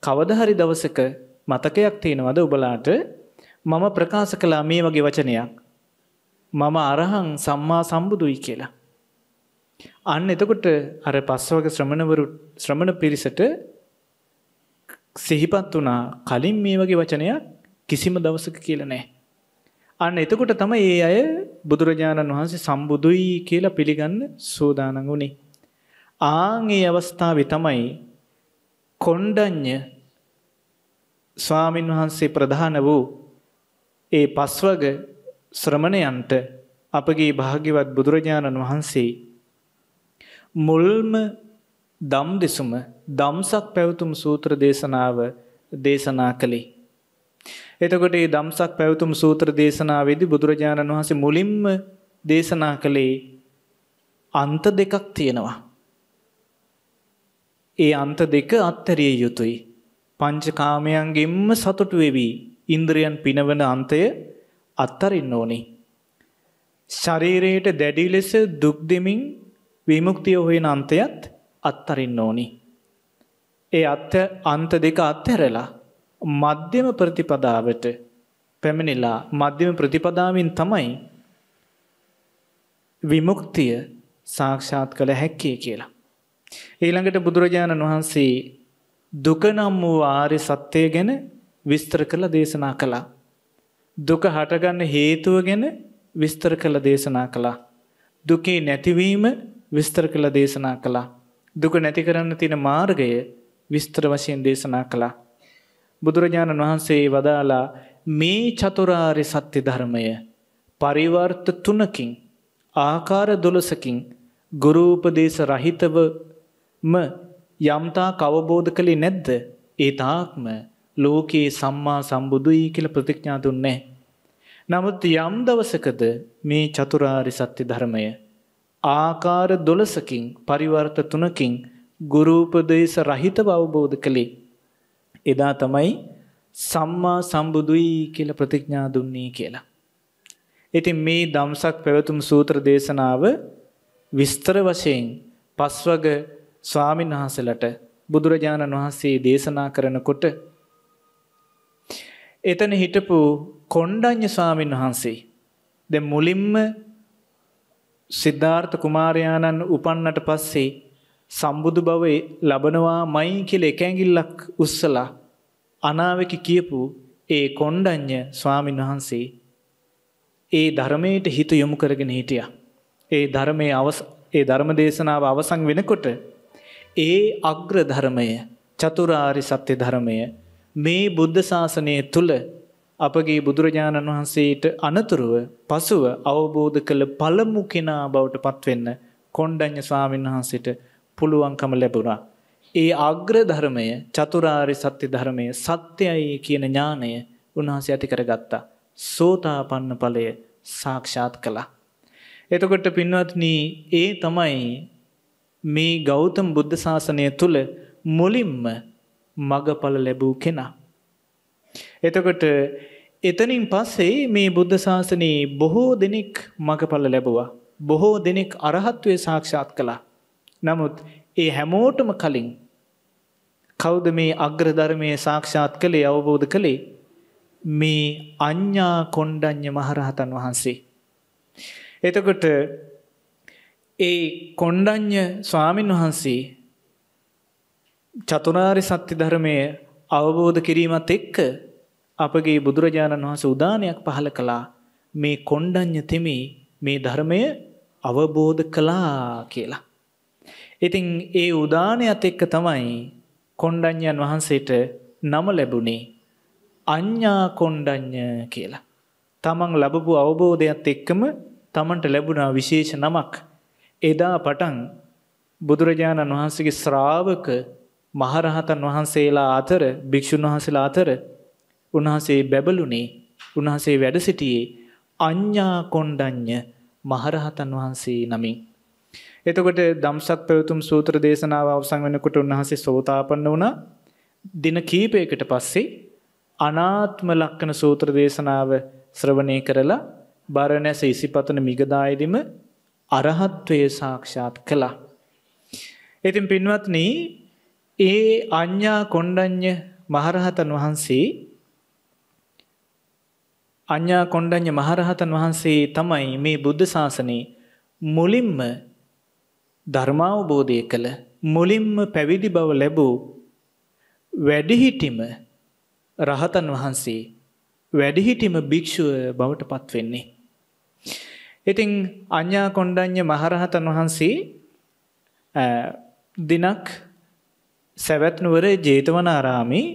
කවදා හරි දවසක මතකයක් තියෙනවද ඔබලාට මම ප්‍රකාශ කළා මේ වගේ වචනයක් මම අරහං සම්මා සම්බුදුයි කියලා. අන්න එතකොට අර පස්වග ශ්‍රමණවරු ශ්‍රමණ පිරිසට සිහිපත් වුණා කලින් මේ වගේ වචනයක් කිසිම දවසක කියලා නැහැ. අන්න එතකොට තමයි ඒ අය බුදුරජාණන් වහන්සේ සම්බුදුයි කියලා පිළිගන්න සෝදානම් වුණේ. ආන් ඒ අවස්ථාවේ තමයි කොණ්ඩඤ්ඤ ස්වාමීන් වහන්සේ ප්‍රධාන වූ ඒ පස්වග ශ්‍රමණයන්ට අපගේ භාග්‍යවත් බුදුරජාණන් වහන්සේ මුල්ම දම් දෙසුම දම්සක් පැවතුම් සූත්‍ර දේශනාව දේශනා කළේ. එතකොට ඒ දම්සක් පැවතුම් සූත්‍ර දේශනාවේදී බුදුරජාණන් වහන්සේ මුලින්ම දේශනා කළේ අන්ත දෙකක් තියෙනවා. ඒ අන්ත දෙක අත්හැරිය යුතුයි. පංචකාමයන්ගෙන්ම සතුටු වෙවි ඉන්ද්‍රියන් පිනවන අන්තය අත්තරින්න ඕනි. ශරීරයට දැඩි ලෙස දුක් දෙමින් විමුක්තිය හොයන අන්තයත් අත්තරින්න ඕනි. ඒ අත් අන්ත දෙක අත්හැරලා මධ්‍යම ප්‍රතිපදාවට පැමිණිලා මධ්‍යම ප්‍රතිපදාවෙන් තමයි විමුක්තිය සාක්ෂාත් කළ හැක්කේ කියලා. ඊළඟට බුදුරජාණන් වහන්සේ දුක නම් වූ ආර්ය සත්‍යය ගැන විස්තර කළ දේශනා කළා. දුක හටගන්න හේතුව ගැන විස්තර කළ දේශනා කළා. දුකේ නැතිවීම විස්තර කළ දේශනා කළා. දුක නැති කරන්න තියෙන මාර්ගය විස්තර වශයෙන් දේශනා කළා. බුදුරජාණන් වහන්සේ වදාලා මේ චතුරාර්ය සත්‍ය ධර්මය පරිවර්ත තුනකින් ආකාර දොළසකින් ගුරු උපදේශ රහිතවම යම්තා අවබෝධ කළේ නැද්ද ඒ තාක්ම ලෝකේ සම්මා සම්බුදුයි කියලා ප්‍රතිඥා දුන්නේ. නමුත් යම් දවසකද මේ චතුරාර්ය සත්‍ය ධර්මය ආකාර දොළසකින් පරිවර්ත තුනකින් ගුරුපදේශ රහිතව අවබෝධ කළේ. එදා තමයි සම්මා සම්බුදුයි කියලා ප්‍රතිඥා දුන්නේ කියලා. ඉතින් මේ දම්සක් පැවතුම් සූත්‍ර දේශනාව විස්තර වශයෙන් පස්වග ස්වාමීන් වහන්සේලට බුදුරජාණන් වහන්සේ දේශනා කරනකොට එතන හිටපු කොණ්ඩඤ්ඤ ස්වාමීන් වහන්සේ දැන් මුලින්ම සිද්ධාර්ථ කුමාරයාණන් උපන්නට පස්සේ සම්බුදු භවයේ ලබනවාමයි කියලා එකඟිල්ලක් උස්සලා අනාවක කියපු ඒ කොණ්ඩඤ්ඤ ස්වාමීන් වහන්සේ ඒ ධර්මයට හිත යොමු කරගෙන හිටියා. ඒ ධර්මයේ අවස ඒ ධර්ම දේශනාව අවසන් වෙනකොට ඒ අග්‍ර ධර්මය චතුරාර්ය සත්‍ය ධර්මය මේ බුද්ධ ශාසනය තුළ අපගේ බුදුරජාණන් වහන්සේට අනතුරුව පසුව අවබෝධ කළ පළමු කෙනා බවට පත්වෙන්න කොණ්ඩඤ්ඤ ස්වාමීන් වහන්සේට පුළුවන්කම ලැබුණා. ඒ අග්‍ර ධර්මය චතුරාර්ය සත්‍ය ධර්මය සත්‍යයි කියන ඥාණය උන්වහන්සේ ඇති කරගත්තා. සෝතාපන්න ඵලය සාක්ෂාත් කළා. එතකොට පින්වත්නි ඒ තමයි මේ ගෞතම බුද්ධ ශාසනය තුළ මුලින්ම මගඵල ලැබූ කෙනා. එතකොට එතනින් පස්සේ මේ බුද්ධ ශාසනයේ බොහෝ දෙනෙක් මගඵල ලැබුවා. බොහෝ දෙනෙක් අරහත්වය සාක්ෂාත් කළා. නමුත් ඒ හැමෝටම කලින් කවුද මේ අග්‍ර ධර්මයේ සාක්ෂාත් කළේ අවබෝධ කළේ? මේ අඤ්ඤා කොණ්ඩඤ්ඤ මහරහතන් වහන්සේ. එතකොට ඒ කොණ්ඩඤ්ඤ ස්වාමීන් වහන්සේ චතුරාර්ය සත්‍ය ධර්මය අවබෝධ කිරීමත් එක්ක අපගේ බුදුරජාණන් වහන්සේ උදානයක් පහළ කළා. මේ කොණ්ඩඤ්ඤ තෙමි මේ ධර්මය අවබෝධ කළා කියලා. ඉතින් ඒ උදානයත් එක්ක තමයි කොණ්ඩඤ්ඤන් වහන්සේට නම ලැබුණේ අඤ්ඤා කොණ්ඩඤ්ඤ කියලා. තමන් ලැබපු අවබෝධයත් එක්කම තමන්ට ලැබුණා විශේෂ නමක්. එදා පටන් බුදුරජාණන් වහන්සේගේ ශ්‍රාවක මහරහතන් වහන්සේලා අතර භික්ෂුන් වහන්සේලා අතර උන්වහන්සේ බැබළුණේ උන්වහන්සේ වැඩ සිටියේ අඤ්ඤා කොණ්ඩඤ්ඤ මහරහතන් වහන්සේ නමින්. එතකොට ධම්සක් පැවතුම් සූත්‍ර දේශනාව අවසන් වෙනකොට උන්වහන්සේ සෝතාපන්න වුණා. දින කීපයකට පස්සේ අනාත්ම ලක්ෂණ සූත්‍ර දේශනාව ශ්‍රවණය කරලා බරණැස ඉසිපතන මිගදායෙදිම අරහත්වය සාක්ෂාත් කළා. ඉතින් පින්වත්නි ඒ අඤ්ඤා කොණ්ඩඤ්ඤ මහරහතන් වහන්සේ අඤ්ඤා කොණ්ඩඤ්ඤ මහරහතන් වහන්සේ තමයි මේ බුද්ධ ශාසනයේ මුලින්ම ධර්මාවබෝධය කළ මුලින්ම පැවිදි බව ලැබූ වැඩිහිටිම රහතන් වහන්සේ වැඩිහිටිම භික්ෂුව බවට පත්වෙන්නේ. ඉතින් අඤ්ඤා කොණ්ඩඤ්ඤ මහරහතන් වහන්සේ දිනක් සවැත් නුවර ජේතවනාරාමේ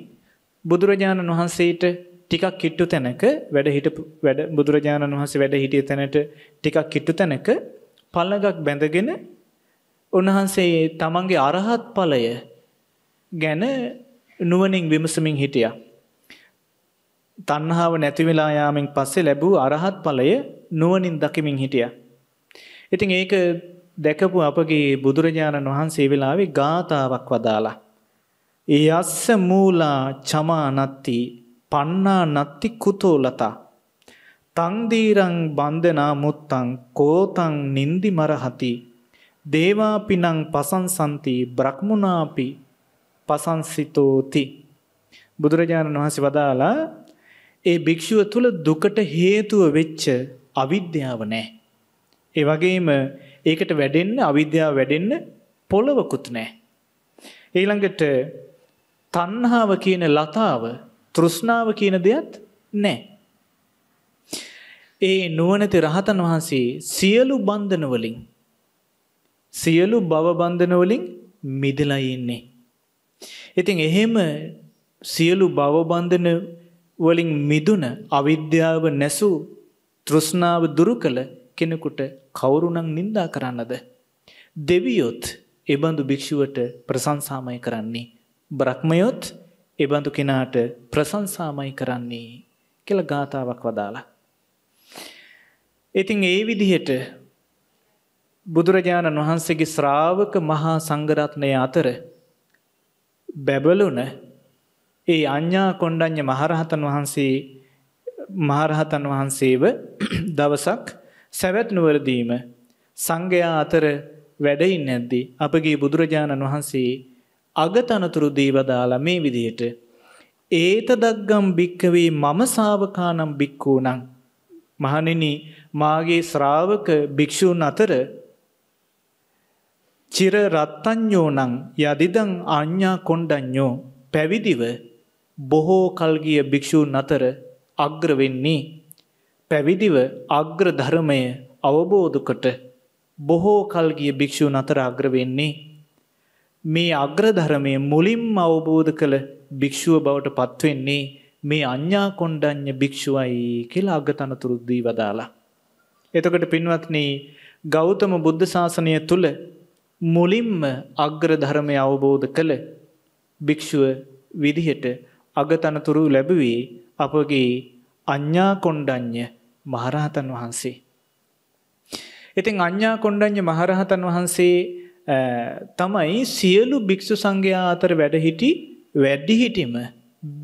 බුදුරජාණන් වහන්සේට ටිකක් කිට්ටු තැනක වැඩ හිටපු වැඩ බුදුරජාණන් වහන්සේ වැඩ හිටිය තැනට ටිකක් කිට්ටු තැනක පළඟක් බැඳගෙන උන්වහන්සේ තමන්ගේ අරහත් ඵලය ගැන නුවණින් විමසමින් හිටියා. තණ්හාව නැති වෙලා යාමෙන් පස්සේ ලැබූ අරහත් ඵලය නුවණින් දකිමින් හිටියා. ඉතින් ඒක දැකපු අපගේ බුදුරජාණන් වහන්සේ වෙලාවේ ගාථාවක් වදාලා යස්ස මූලා චමා නත්ති පන්නා නත්ති කුතෝලතා තං දීරං බන්දනා මුත්තං කෝතං නින්දි මරහති දේවාපිනං පසංසන්ති බ්‍රහ්මුණාපි පසංසිතෝති. බුදුරජාණන් වහන්සේ වදාලා ඒ භික්ෂුව තුළ දුකට හේතුව වෙච්ච අවිද්‍යාව නැහැ. ඒ වගේම ඒකට වැඩෙන්න අවිද්‍යාව වැඩෙන්න පොළවකුත් නැහැ. ඊළඟට තණ්හාව කියන ලතාව, තෘෂ්ණාව කියන දෙයත් නැහැ. ඒ නුවණැති රහතන් වහන්සේ සියලු බන්ධන වලින් සියලු භව බන්ධන වලින් මිදලා ඉන්නේ. ඉතින් එහෙම සියලු භව බන්ධන වලින් මිදුන අවිද්‍යාව නැසූ තෘෂ්ණාව දුරු කළ කෙනෙකුට කවුරුනම් නිඳා කරන්නද? දෙවියොත් එබඳු භික්ෂුවට ප්‍රශංසාමය කරන්නේ. බ්‍රහ්මයොත් එබඳු කෙනාට ප්‍රශංසාමයි කරන්නේ කියලා ගාතාවක් වදාලා. ඉතින් ඒ විදිහට බුදුරජාණන් වහන්සේගේ ශ්‍රාවක මහා සංඝරත්නය අතර බැබළුණ ඒ අඤ්ඤා කොණ්ඩඤ්ඤ මහරහතන් වහන්සේ මහරහතන් වහන්සේව දවසක් සවැත් නුවරදීම සංඝයා අතර වැඩින් නැද්දී අපගේ බුදුරජාණන් වහන්සේ අගතනතුරු දීවදාලා මේ විදිහට ඒත දග්ගම් භික්කවේ මම ශාවකානම් භික්ඛූනම්, මහණෙනි මාගේ ශ්‍රාවක භික්ෂූන් අතර චිර රත්ඥෝනම් යදිදං අඤ්ඤා කොණ්ඩඤ්ඤෝ පැවිදිව බොහෝ කල්ගිය භික්ෂූන් අතර අග්‍ර වෙන්නේ පැවිදිව අග්‍ර ධර්මය අවබෝධකට බොහෝ කල්ගිය භික්ෂූන් අතර අග්‍ර වෙන්නේ මේ අග්‍රධර්මය මුලින්ම අවබෝධ කළ භික්ෂුව බවට පත්වෙන්නේ මේ අඤ්ඤා කොණ්ඩඤ්ඤ භික්ෂුවයි කියලා අගතනතුරු දී වදාලා. එතකොට පින්වත්නි, ගෞතම බුද්ධ ශාසනය තුල මුලින්ම අග්‍රධර්මය අවබෝධ කළ භික්ෂුව විදිහට අගතනතුරු ලැබුවේ අපගේ අඤ්ඤා කොණ්ඩඤ්ඤ මහරහතන් වහන්සේ. ඉතින් අඤ්ඤා කොණ්ඩඤ්ඤ මහරහතන් වහන්සේ තමයි සියලු භික්ෂු සංඝයා අතර වැඩහිටි වැඩිහිටිම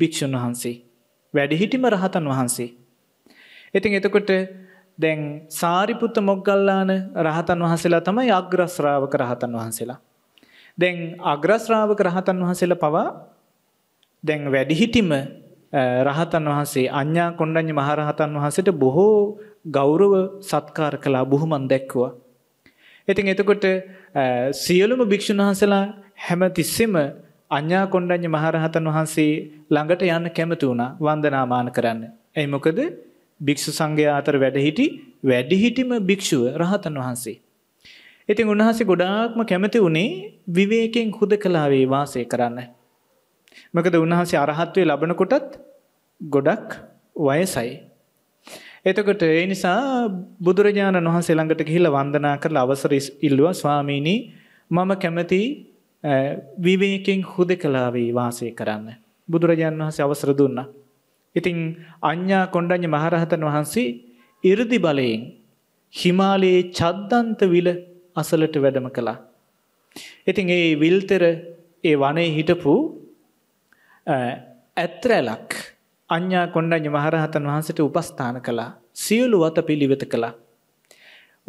භික්ෂුන් වහන්සේ, වැඩිහිටිම රහතන් වහන්සේ. ඉතින් එතකොට දැන් සාරිපුත්ත මොග්ගල්ලාන රහතන් වහන්සේලා තමයි අග්‍රශ්‍රාවක රහතන් වහන්සේලා. දැන් අග්‍රශ්‍රාවක රහතන් වහන්සේලා පවා දැන් වැඩිහිටිම රහතන් වහන්සේ අඤ්ඤා කොණ්ඩඤ්ඤ මහරහතන් වහන්සේට බොහෝ ගෞරව සත්කාර කළා, බුහුමන් දැක්වුවා. ඉතින් එතකොට සියලුම භික්ෂුන් වහන්සේලා හැමතිස්සෙම අඤ්ඤා කොණ්ඩඤ්ඤ මහරහතන් වහන්සේ ළඟට යන්න කැමති වුණා වන්දනාමාන කරන්න. එයි මොකද භික්ෂු සංඝයා අතර වැඩහිටි වැඩිහිටිම භික්ෂුව රහතන් වහන්සේ. ඉතින් උන්වහන්සේ ගොඩාක්ම කැමති වුණේ විවේකයෙන් හුදකලාවේ වාසය කරන්න. මොකද උන්වහන්සේ අරහත්ත්වයේ ලබනකොටත් ගොඩක් වයසයි. එතකොට ඒ නිසා බුදුරජාණන් වහන්සේ ළඟට ගිහිල්ලා වන්දනා කරලා අවසර ඉල්ලුවා, ස්වාමීනි මම කැමති විවේකයෙන් හුදකලාවේ වාසය කරන්න. බුදුරජාණන් වහන්සේ අවසර දුන්නා. ඉතින් අඤ්ඤා කොණ්ඩඤ්ඤ මහරහතන් වහන්සේ 이르දි බලයෙන් හිමාලයේ චද්දන්ත විල අසලට වැඩම කළා. ඉතින් ඒ විල්තර ඒ වනයේ හිටපු ඇත්‍රැලක් අඤ්ඤා කොණ්ඩඤ්ඤ මහරහතන් වහන්සේට උපස්ථාන කළා, සියලු වත පිළිවෙත කළා.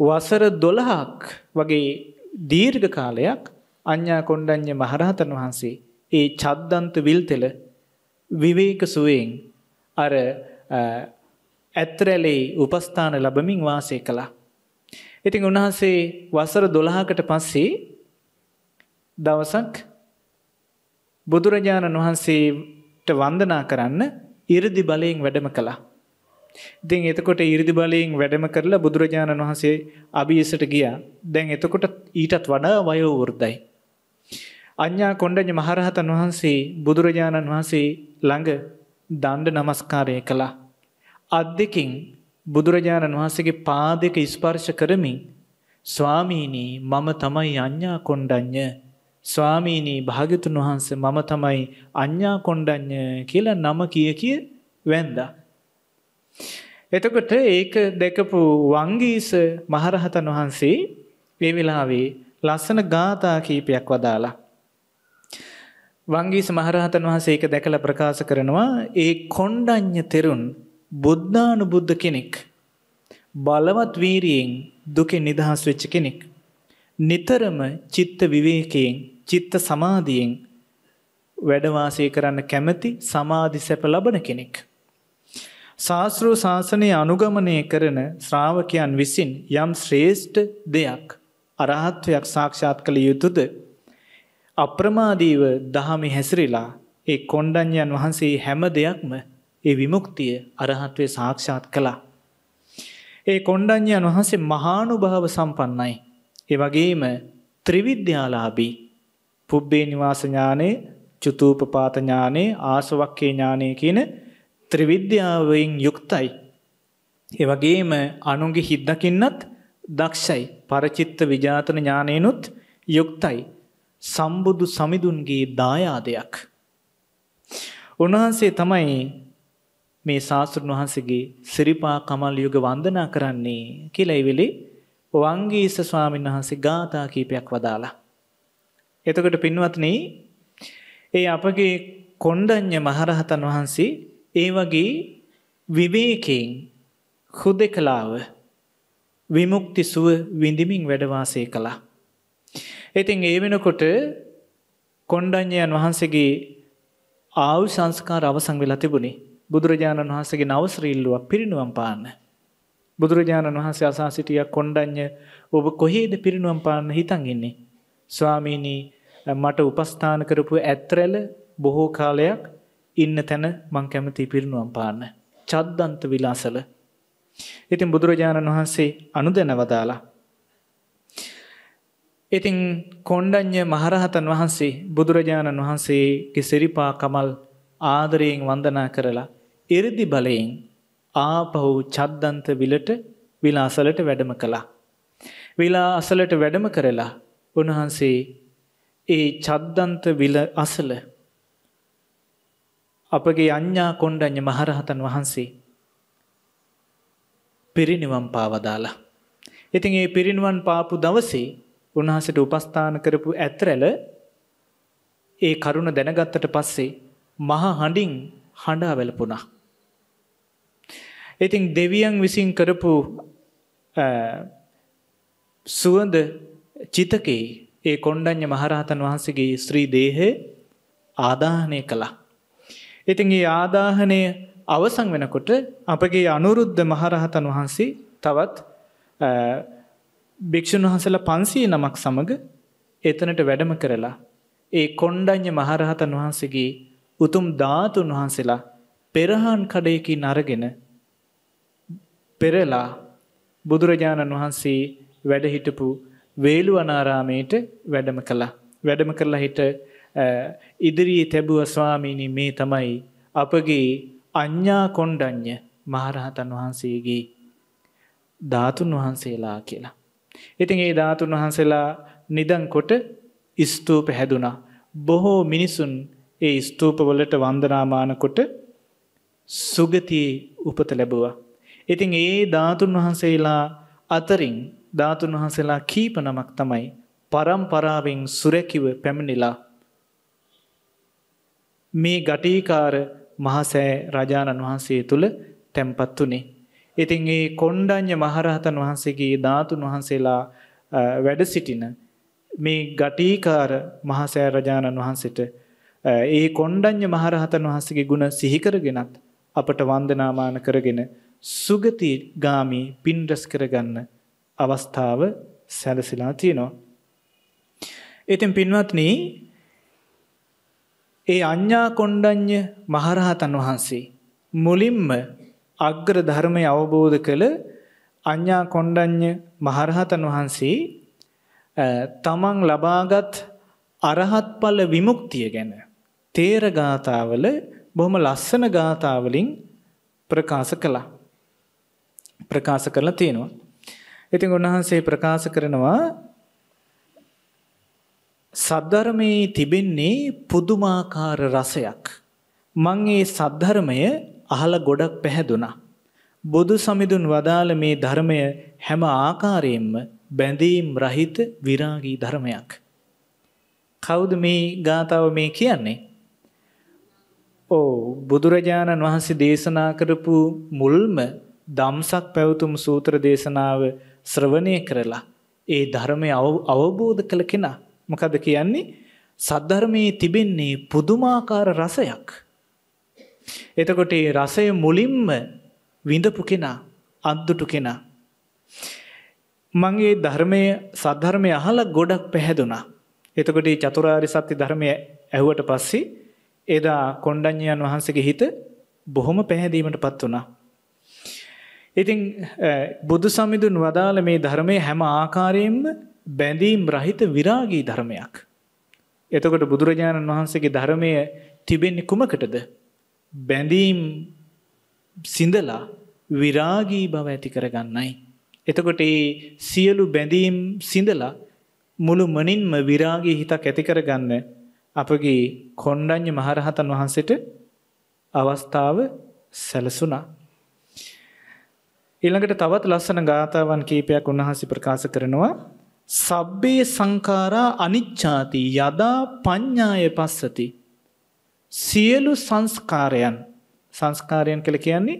වසර දොළහක් වගේ දීර්ඝ කාලයක් අඤ්ඤා කොණ්ඩඤ්ඤ මහරහතන් වහන්සේ ඒ චද්දන්ත විල්තෙල විවේක සුවයෙන් අර ඇත්රැලේ උපස්ථාන ලැබමින් වාසය කළා. ඉතින් උන්වහන්සේ වසර දොළහකට පස්සේ දවසක් බුදුරජාණන් වහන්සේට වන්දනා කරන්න ඉරිදි බලයෙන් වැඩම කළා. ඉතින් එතකොට ඉරිදි බලයෙන් වැඩම කරලා බුදුරජාණන් වහන්සේ අභියසට ගියා. දැන් එතකොට ඊටත් වඩා වයෝ වෘද්ධයි. අඤ්ඤා කොණ්ඩඤ්ඤ මහරහතන් වහන්සේ බුදුරජාණන් වහන්සේ ළඟ දණ්ඩ නමස්කාරය කළා. අත් දෙකින් බුදුරජාණන් වහන්සේගේ පාදයක ස්පර්ශ කරමින්, ස්වාමීනි මම තමයි අඤ්ඤා කොණ්ඩඤ්ඤ, ස්වාමීනී භාග්‍යතුන් වහන්සේ මම තමයි අඤ්ඤා කොණ්ඩඤ්ඤ කියලා නම කිය කිය වැන්දා. එතකොට ඒක දැකපු වංගීස මහරහතන් වහන්සේ මේ වෙලාවේ ලස්සන ගාථා කීපයක් වදාලා. වංගීස මහරහතන් වහන්සේ ඒක දැකලා ප්‍රකාශ කරනවා, ඒ කොණ්ඩඤ්ඤ තෙරුන් බුද්ධානුබුද්ධ කෙනෙක්, බලවත් වීරියෙන් දුකෙන් නිදහස් වෙච්ච කෙනෙක්, නිතරම චිත්ත විවේකයෙන් චිත්ත සමාධියෙන් වැඩවාසය කරන්න කැමැති සමාධි සැප ලබන කෙනෙක්. ශාස්ත්‍ර ශාසනය අනුගමනය කරන ශ්‍රාවකයන් විසින් යම් ශ්‍රේෂ්ඨ දෙයක් අරහත්වයක් සාක්ෂාත් කළ යුතුද අප්‍රමාදීව දහමේ හැසිරලා ඒ කොණ්ඩඤ්ඤයන් වහන්සේ හැම දෙයක්ම ඒ විමුක්තිය අරහත්වේ සාක්ෂාත් කළා. ඒ කොණ්ඩඤ්ඤයන් වහන්සේ මහානුභාව සම්පන්නයි. ඒ වගේම ත්‍රිවිද්‍යාලාභී පුබ්බේ නිවාස ඥානේ, චතුප්පපාත ඥානේ, ආසවක්ඛේ ඥානේ කියන ත්‍රිවිද්‍යාවෙන් යුක්තයි. ඒ වගේම අනුන්ගේ හිත් දකින්නත් දක්ෂයි. පරචිත්ත විජාතන ඥානේනොත් යුක්තයි. සම්බුදු සමිඳුන්ගේ දායාදයක්. උන්වහන්සේ තමයි මේ ශාස්ත්‍රඥ වහන්සේගේ සිරිපා කමල් යුග වන්දනා කරන්නේ කියලා ඒ වෙලේ වංගීස ස්වාමීන් වහන්සේ ගාථා කීපයක් වදාලා. එතකොට පින්වත්නි, ඒ අපගේ කොණ්ඩඤ්ඤ මහරහතන් වහන්සේ ඒ වගේ විවේකයෙන් හුදෙකලාව විමුක්ති සුව විඳිමින් වැඩ වාසය කළා. ඉතින් ඒ වෙනකොට කොණ්ඩඤ්ඤයන් වහන්සේගේ ආයු සංස්කාර අවසන් වෙලා තිබුණේ. බුදුරජාණන් වහන්සේගේ නව ශ්‍රීල්ලුවක් පිරිනුවම් පාන්න. බුදුරජාණන් වහන්සේ අසා සිටියා, කොණ්ඩඤ්ඤ ඔබ කොහේද පිරිනුවම් පාන්න හිතන් ඉන්නේ? ස්වාමීනි, මට උපස්ථාන කරපු ඇත්රැල බොහෝ කාලයක් ඉන්න තැන මං කැමති පිරිනුවම් පාන්න. චද්දන්ත විලාසල. ඉතින් බුදුරජාණන් වහන්සේ අනුදැනවදාලා. ඉතින් කොණ්ඩඤ්ඤ මහරහතන් වහන්සේ බුදුරජාණන් වහන්සේගේ සිරිපා කමල් ආදරයෙන් වන්දනා කරලා 이르දි බලයෙන් ආපහු චද්දන්ත විලට විලාසලට වැඩම කළා. විලාසලට වැඩම කරලා උන්වහන්සේ ඒ චද්දන්ත විල අසල අපගේ අඤ්ඤා කොණ්ඩඤ්ඤ මහරහතන් වහන්සේ පිරිනිවන් පාවදාලා. ඉතින් ඒ පිරිනිවන් පාපු දවසේ උන්වහන්සේට උපස්ථාන කරපු ඇත්රැල ඒ කරුණ දැනගත්තට පස්සේ මහා හඬින් හඬා වැළපුණා. ඉතින් දෙවියන් විසින් කරපු සුවඳ චිතකේ ඒ කොණ්ඩඤ්ඤ මහරහතන් වහන්සේගේ ශ්‍රී දේහය ආදාහනය කළා. ඉතින් ඒ ආදාහනය අවසන් වෙනකොට අපගේ අනුරුද්ධ මහරහතන් වහන්සේ තවත් භික්ෂුන් වහන්සේලා පන්සිය නමක් සමග එතනට වැඩම කරලා ඒ කොණ්ඩඤ්ඤ මහරහතන් වහන්සේගේ උතුම් ධාතුන් වහන්සේලා පෙරහන් කඩයකින් අරගෙන පෙරලා බුදුරජාණන් වහන්සේ වැඩ හිටපු වේළුවනාරාමයට වැඩම කළා. වැඩම කරලා හිට ඉදිරියේ තැබුව, ස්වාමීනි, මේ තමයි අපගේ අඤ්ඤා කොණ්ඩඤ්ඤ මහරහතන් වහන්සේගේ ධාතුන් වහන්සේලා කියලා. ඉතින් ඒ ධාතුන් වහන්සේලා නිදන් කොට ස්තූප හැදුනා. බොහෝ මිනිසුන් ඒ ස්තූපවලට වන්දනාමාන කොට සුගතියේ උපත ලැබුවා. ඉතින් ඒ ධාතුන් වහන්සේලා අතරින් ධාතුන් වහන්සේලා කීප නමක් තමයි පරම්පරාවෙන් සුරැකිව පැමිණිලා මේ ගටිකාර මහසෑ රජාණන් වහන්සේ තුළ තැන්පත් වුණේ. ඉතින් ඒ කොණ්ඩඤ්ඤ මහරහතන් වහන්සේගේ ධාතුන් වහන්සේලා වැඩ සිටින මේ ගටිකාර මහසෑ රජාණන් වහන්සේට ඒ කොණ්ඩඤ්ඤ මහරහතන් වහන්සේගේ ගුණ සිහි කරගෙනත් අපට වන්දනාමාන කරගෙන සුගති ගාමි පින් රැස් කරගන්න අවස්ථාව සැලසීලා තියෙනවා. ඉතින් පින්වත්නි, ඒ අඤ්ඤා කොණ්ඩඤ්ඤ මහරහතන් වහන්සේ මුලින්ම අග්‍ර ධර්මය අවබෝධ කළ අඤ්ඤා කොණ්ඩඤ්ඤ මහරහතන් වහන්සේ තමන් ලබාගත් අරහත් ඵල විමුක්තිය ගැන තේර ගාථාවල බොහොම ලස්සන ගාථාවලින් ප්‍රකාශ කළා. ප්‍රකාශ කරලා තියෙනවා. ඉතින් උන්වහන්සේ ප්‍රකාශ කරනවා, සද්ධර්මයේ තිබෙන්නේ පුදුමාකාර රසයක්. මං ඒ සද්ධර්මය අහලා ගොඩක් පැහැදුනා. බුදු සමිඳුන් වදාළ මේ ධර්මය හැම ආකාරයෙන්ම බැඳීම් රහිත විරාගී ධර්මයක්. කවුද මේ ගාථාව මේ කියන්නේ? ඕ බුදුරජාණන් වහන්සේ දේශනා කරපු මුල්ම ධම්සක් පැවතුම් සූත්‍ර දේශනාව ශ්‍රවණය කරලා ඒ ධර්මය අවබෝධ කළ කෙනා. මොකද කියන්නේ? සද්ධර්මයේ තිබෙන්නේ පුදුමාකාර රසයක්. එතකොට ඒ රසය මුලින්ම විඳපු කෙනා, අද්දුටු කෙනා, මගේ ධර්මයේ සද්ධර්මය අහලා ගොඩක් පැහැදුනා. එතකොට මේ චතුරාර්ය සත්‍ය ධර්මය ඇහුවට පස්සේ එදා කොණ්ඩඤ්ඤයන් වහන්සේගේ හිත බොහොම පැහැදීමටපත් වුණා. ඉතින් බුදු සමිඳුන් වදාළ මේ ධර්මයේ හැම ආකාරයෙන්ම බැඳීම් රහිත විරාගී ධර්මයක්. එතකොට බුදුරජාණන් වහන්සේගේ ධර්මය තිබෙන්නේ කුමකටද? බැඳීම් සිඳලා විරාගී බව ඇති කරගන්නයි. එතකොට මේ සියලු බැඳීම් සිඳලා මුළු මනින්ම විරාගී හිතක් ඇති කරගන්න අපගේ කොණ්ඩඤ්ඤ මහරහතන් වහන්සේට අවස්ථාව සැලසුණා. ඊළඟට තවත් ලස්සන ගාථාවන් කීපයක් උන්වහන්සේ ප්‍රකාශ කරනවා. සබ්බේ සංඛාරා අනිච්ඡාති යදා පඤ්ඤාය පස්සති. සියලු සංස්කාරයන්, සංස්කාරයන් කියලා කියන්නේ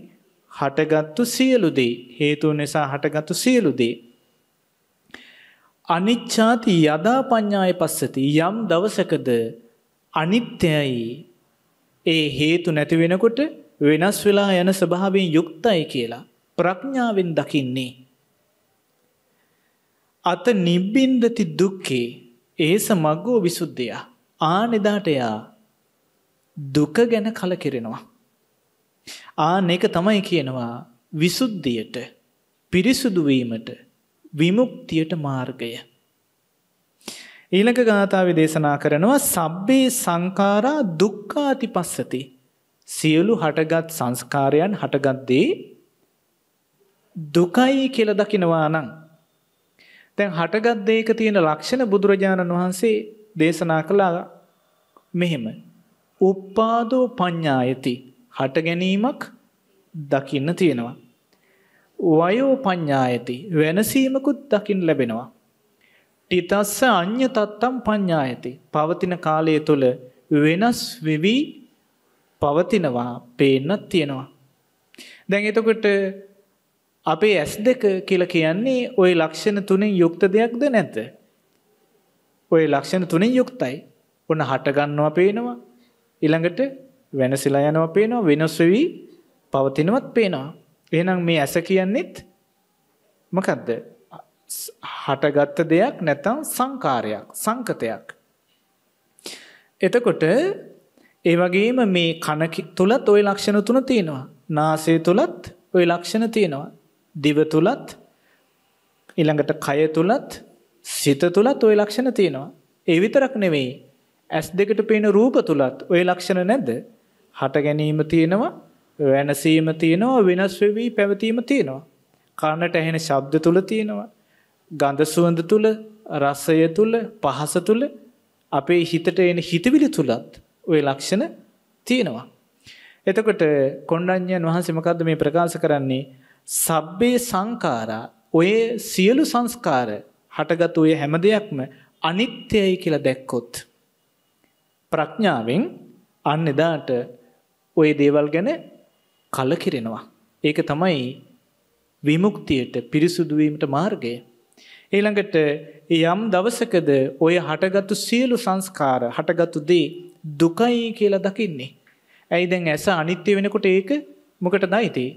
හටගත්තු සියලු දේ, හේතු නිසා හටගත්තු සියලු දේ. අනිච්ඡාති යදා පඤ්ඤාය පස්සති, යම් දවසකද අනිත්‍යයි, ඒ හේතු නැති වෙනකොට වෙනස් වෙලා යන ස්වභාවයෙන් යුක්තයි කියලා ප්‍රඥාවෙන් දකින්නේ. අත නිබ්බින්දති දුක්ඛේ ඒස මග්ගෝ විසුද්ධිය. ආනෙදාට යා දුක ගැන කලකිරෙනවා. ආන එක තමයි කියනවා විසුද්ධියට, පිරිසුදු වීමට, විමුක්තියට මාර්ගය. ඊළඟ ගාථාවේ දේශනා කරනවා සබ්බේ සංඛාරා දුක්ඛාති පස්සති. සියලු හටගත් සංස්කාරයන් හටගත් දේ දුකයි කියලා දකිනවා නම්, දැන් හටගත් දෙයක තියෙන ලක්ෂණ බුදුරජාණන් වහන්සේ දේශනා කළා මෙහෙම. උප්පාදෝ පඤ්ඤායති, හට ගැනීමක් දකින්න තියෙනවා. වයෝ පඤ්ඤායති, වෙනසීමකුත් දකින්න ලැබෙනවා. ටිතස්ස අඤ්ඤ තත්තම් පඤ්ඤායති, පවතින කාලය තුල වෙනස් වෙවි පවතිනවා, පේන්න තියෙනවා. දැන් එතකොට අපේ ඇස් දෙක කියලා කියන්නේ ওই ලක්ෂණ තුනෙන් යුක්ත දෙයක්ද නැද්ද? ওই ලක්ෂණ තුනෙන් යුක්තයි. ඔන්න හට ගන්නවා පේනවා, ඊළඟට වෙනසලා යනවා පේනවා, වෙනස් වෙවි පවතිනවත් පේනවා. එහෙනම් මේ ඇස කියන්නේත් මොකද්ද? හටගත් දෙයක් නැත්නම් සංකාරයක්, සංකතයක්. එතකොට ඒ වගේම මේ කන තුලත් ওই ලක්ෂණ තුන තියෙනවා, නාසය තුලත් ওই ලක්ෂණ තියෙනවා, දිව තුලත්, ඊළඟට කය තුලත්, සිත තුලත් ওই ලක්ෂණ තියෙනවා. ඒ විතරක් නෙවෙයි, ඇස් දෙකට පේන රූප තුලත් ওই ලක්ෂණ නැද්ද? හට ගැනීම තියෙනවා, වෙනසීම තියෙනවා, වෙනස් වෙවි පැවතීම තියෙනවා. කනට ඇහෙන ශබ්ද තුල තියෙනවා, ගඳ සුවඳ තුල, රසය තුල, පහස තුල, අපේ හිතට එන හිතවිලි තුලත් ওই ලක්ෂණ තියෙනවා. එතකොට කොණ්ඩඤ්ඤයන් වහන්සේ මොකද්ද මේ ප්‍රකාශ කරන්නේ? සබ්බේ සංඛාරා, ඔය සියලු සංස්කාර හටගත් ඔය හැම දෙයක්ම අනිත්‍යයි කියලා දැක්කොත් ප්‍රඥාවෙන් අන්න එදාට ඔය දේවල් ගැන කලකිරෙනවා. ඒක තමයි විමුක්තියට, පිරිසුදු වීමට මාර්ගය. ඊළඟට යම් දවසකද ඔය හටගත්තු සියලු සංස්කාර, හටගත්තු දේ දුකයි කියලා දකින්නේ. ඇයි දැන් ඇස අනිත්‍ය වෙනකොට ඒක මොකටදයි තේ?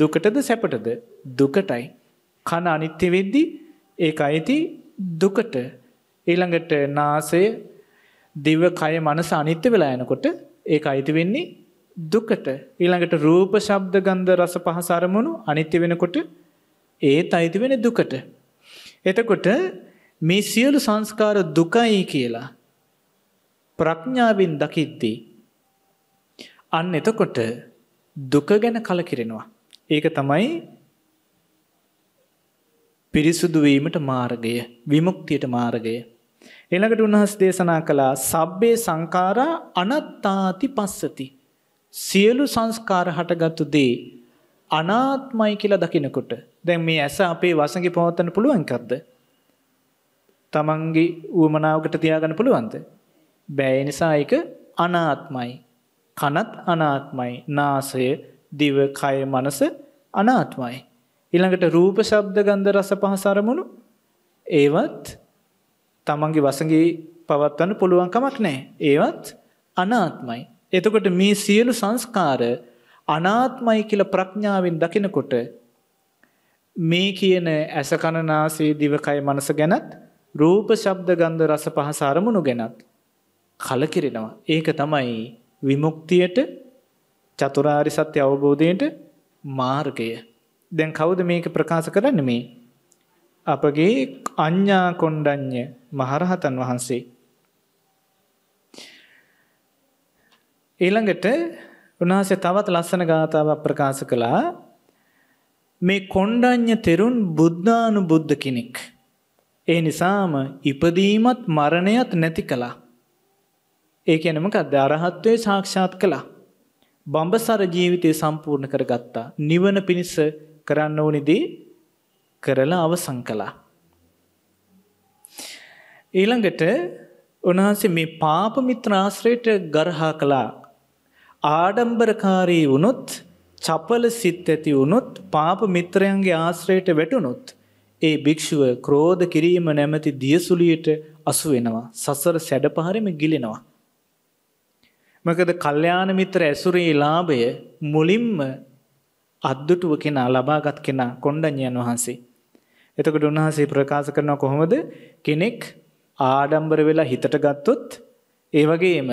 දුකටද සැපටද? දුකටයි. කන අනිත්‍ය වෙද්දී ඒකයි තේ දුකට. ඊළඟට නාසය, දිව, කය, මනස අනිත්‍ය වෙලා යනකොට ඒකයි තේ වෙන්නේ දුකට. ඊළඟට රූප, ශබ්ද, ගන්ධ, රස, පහස අරමුණු අනිත්‍ය වෙනකොට ඒතයි තේ වෙන්නේ දුකට. එතකොට මේ සියලු සංස්කාර දුකයි කියලා ප්‍රඥාවෙන් දකිද්දී අන්න එතකොට දුක ගැන කලකිරෙනවා. ඒක තමයි පිරිසුදු වීමට මාර්ගය, විමුක්තියට මාර්ගය. ඊළඟට උන්වහන්සේ දේශනා කළා සබ්බේ සංඛාරා අනාත්තාති පස්සති. සියලු සංස්කාර හටගත්තු දේ අනාත්මයි කියලා දකිනකොට, දැන් මේ ඇස අපේ වසඟේ පවත්වන්න පුළුවන් කද්ද? තමන්ගේ ඌමනාවකට තියාගන්න පුළුවන්ද? බෑ. ඒ නිසා ඒක අනාත්මයි. කනත් අනාත්මයි, නාසය, දිව, කය, මනස අනාත්මයි. ඊළඟට රූප, ශබ්ද, ගන්ධ, රස, පහස අරමුණු ඒවත් තමන්ගේ වසඟේ පවත්වන්න පුළුවන් කමක් නැහැ. ඒවත් අනාත්මයි. එතකොට මේ සියලු සංස්කාර අනාත්මයි කියලා ප්‍රඥාවෙන් දකිනකොට මේ කියන ඇස, කන, නාසය, දිව, කය, මනස ගැනත්, රූප, ශබ්ද, ගන්ධ, රස, පහස අරමුණු ගැනත් කලකිරෙනවා. ඒක තමයි විමුක්තියට, චතුරාර්ය සත්‍ය අවබෝධයට මාර්ගය. දැන් කවුද මේක ප්‍රකාශ කරන්නේ? මේ අපගේ අඤ්ඤා කොණ්ඩඤ්ඤ මහරහතන් වහන්සේ. ඊළඟට උන්වහන්සේ තවත් ලස්සන ගාථාවක් ප්‍රකාශ කළා. මේ කොණ්ඩඤ්ඤ තෙරුන් බුද්ධානුබුද්ධ කෙනෙක්. ඒ නිසාම ඉපදීමත් මරණයත් නැති කළා. ඒ කියන්නේ මොකක්ද? අරහත්ත්වයේ සාක්ෂාත් කළා. බඹසර ජීවිතය සම්පූර්ණ කරගත්තා. නිවන පිණිස කරන්න ඕනි දේ කරලා අවසන් කළා. ඊළඟට උන්වහන්සේ මේ පාප මිත්‍ර ආශ්‍රයයට ගරහා කළා. ආඩම්බරකාරී වුණොත්, චපල සිත් ඇති වුණොත්, පාප මිත්‍රයන්ගේ ආශ්‍රයයට වැටුණොත් ඒ භික්ෂුව ක්‍රෝධ කිරීම නැමැති දියසුලියට අසු වෙනවා. සසර සැඩපහරෙම ගිලෙනවා. මොකද කල්යාණ මිත්‍ර ඇසුරේ ලාභය මුලින්ම අද්දුටුව කෙනා, ලබාගත් කෙනා කොණ්ඩඤ්ඤයන් වහන්සේ. එතකොට උන්වහන්සේ ප්‍රකාශ කරනවා කොහොමද කෙනෙක් ආඩම්බර වෙලා හිතට ගත්තොත්, ඒ වගේම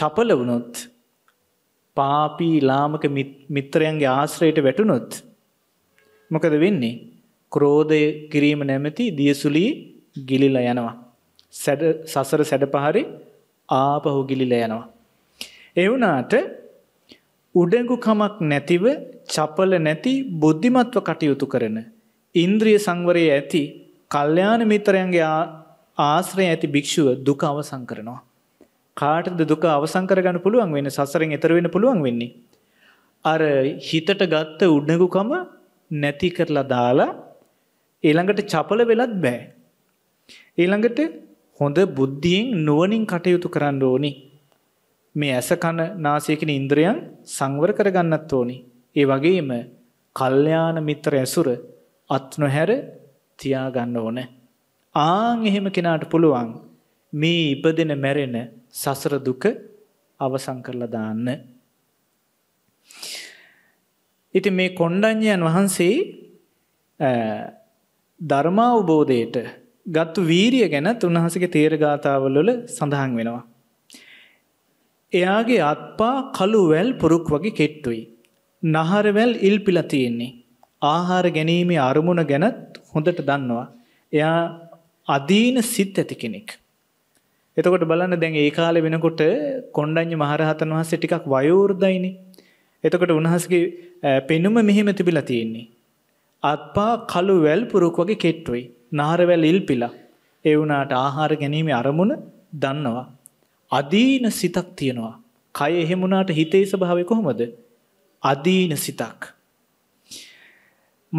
චපල වුණොත්, පාපී ලාමක මිත්‍රයන්ගේ ආශ්‍රයයට වැටුණොත් මොකද වෙන්නේ? ක්‍රෝධය කිරීම නැමැති දියසුලී ගිලිලා යනවා. සැඩ සසර සැඩපහරි ආපහු ගිලිලා යනවා. ඒ වුණාට උඩඟුකමක් නැතිව, චපල නැති, බුද්ධිමත්ව කටයුතු කරන, ඉන්ද්‍රිය සංවරයේ ඇති, කල්යාණ මිත්‍රයන්ගේ ආශ්‍රය ඇති භික්ෂුව දුක අවසන් කරනවා. කාටද දුක අවසන් කරගන්න පුළුවන් වෙන්නේ? සසරෙන් එතර වෙන්න පුළුවන් වෙන්නේ අර හිතට ගත්ත උඩඟුකම නැති කරලා දාලා. ඊළඟට චපල වෙලත් බෑ. ඊළඟට හොඳ බුද්ධියෙන් නුවණින් කටයුතු කරන්න ඕනි. මේ ඇස, කන, නාසය කියන ඉන්ද්‍රයන් සංවර කරගන්නත් ඕනි. ඒ වගේම කල්යාණ මිත්‍ර ඇසුර අත් නොහැර තියාගන්න ඕනේ. ආන් එහෙම කෙනාට පුළුවන් මේ ඉපදෙන මැරෙන සසර දුක අවසන් කරලා දාන්න. ඉතින් මේ කොණ්ඩඤ්ඤයන් වහන්සේ ධර්මාවබෝධයට ගත්තු වීරිය ගැනත් උන්වහන්සේගේ තේරගාතාවල සඳහන් වෙනවා. එයාගේ අත්පා කළු වැල් පුරුක් වගේ කෙට්ටුයි. නහර වැල් ඉල්පිලා තියෙන්නේ. ආහාර ගැනීමේ අරමුණ ගැනත් හොඳට දන්නවා. එයා අදීන සිත් ඇති කෙනෙක්. එතකොට බලන්න දැන් ඒ කාලේ වෙනකොට කොණ්ඩඤ්ඤ මහරහතන් වහන්සේ ටිකක් වයෝවෘද්ධයිනේ. එතකොට උන්වහන්සේගේ පෙනුම මෙහෙම තිබිලා තියෙන්නේ. අත්පා කළු වැල් පුරුක් වගේ කෙට්ටුයි. නහර වැල් ඉල්පිලා. ඒ වුණාට ආහාර ගැනීමේ අරමුණ දන්නවා. අදීන සිතක් තියෙනවා. කය එහෙම වුණාට හිතේ ස්වභාවය කොහොමද? අදීන සිතක්.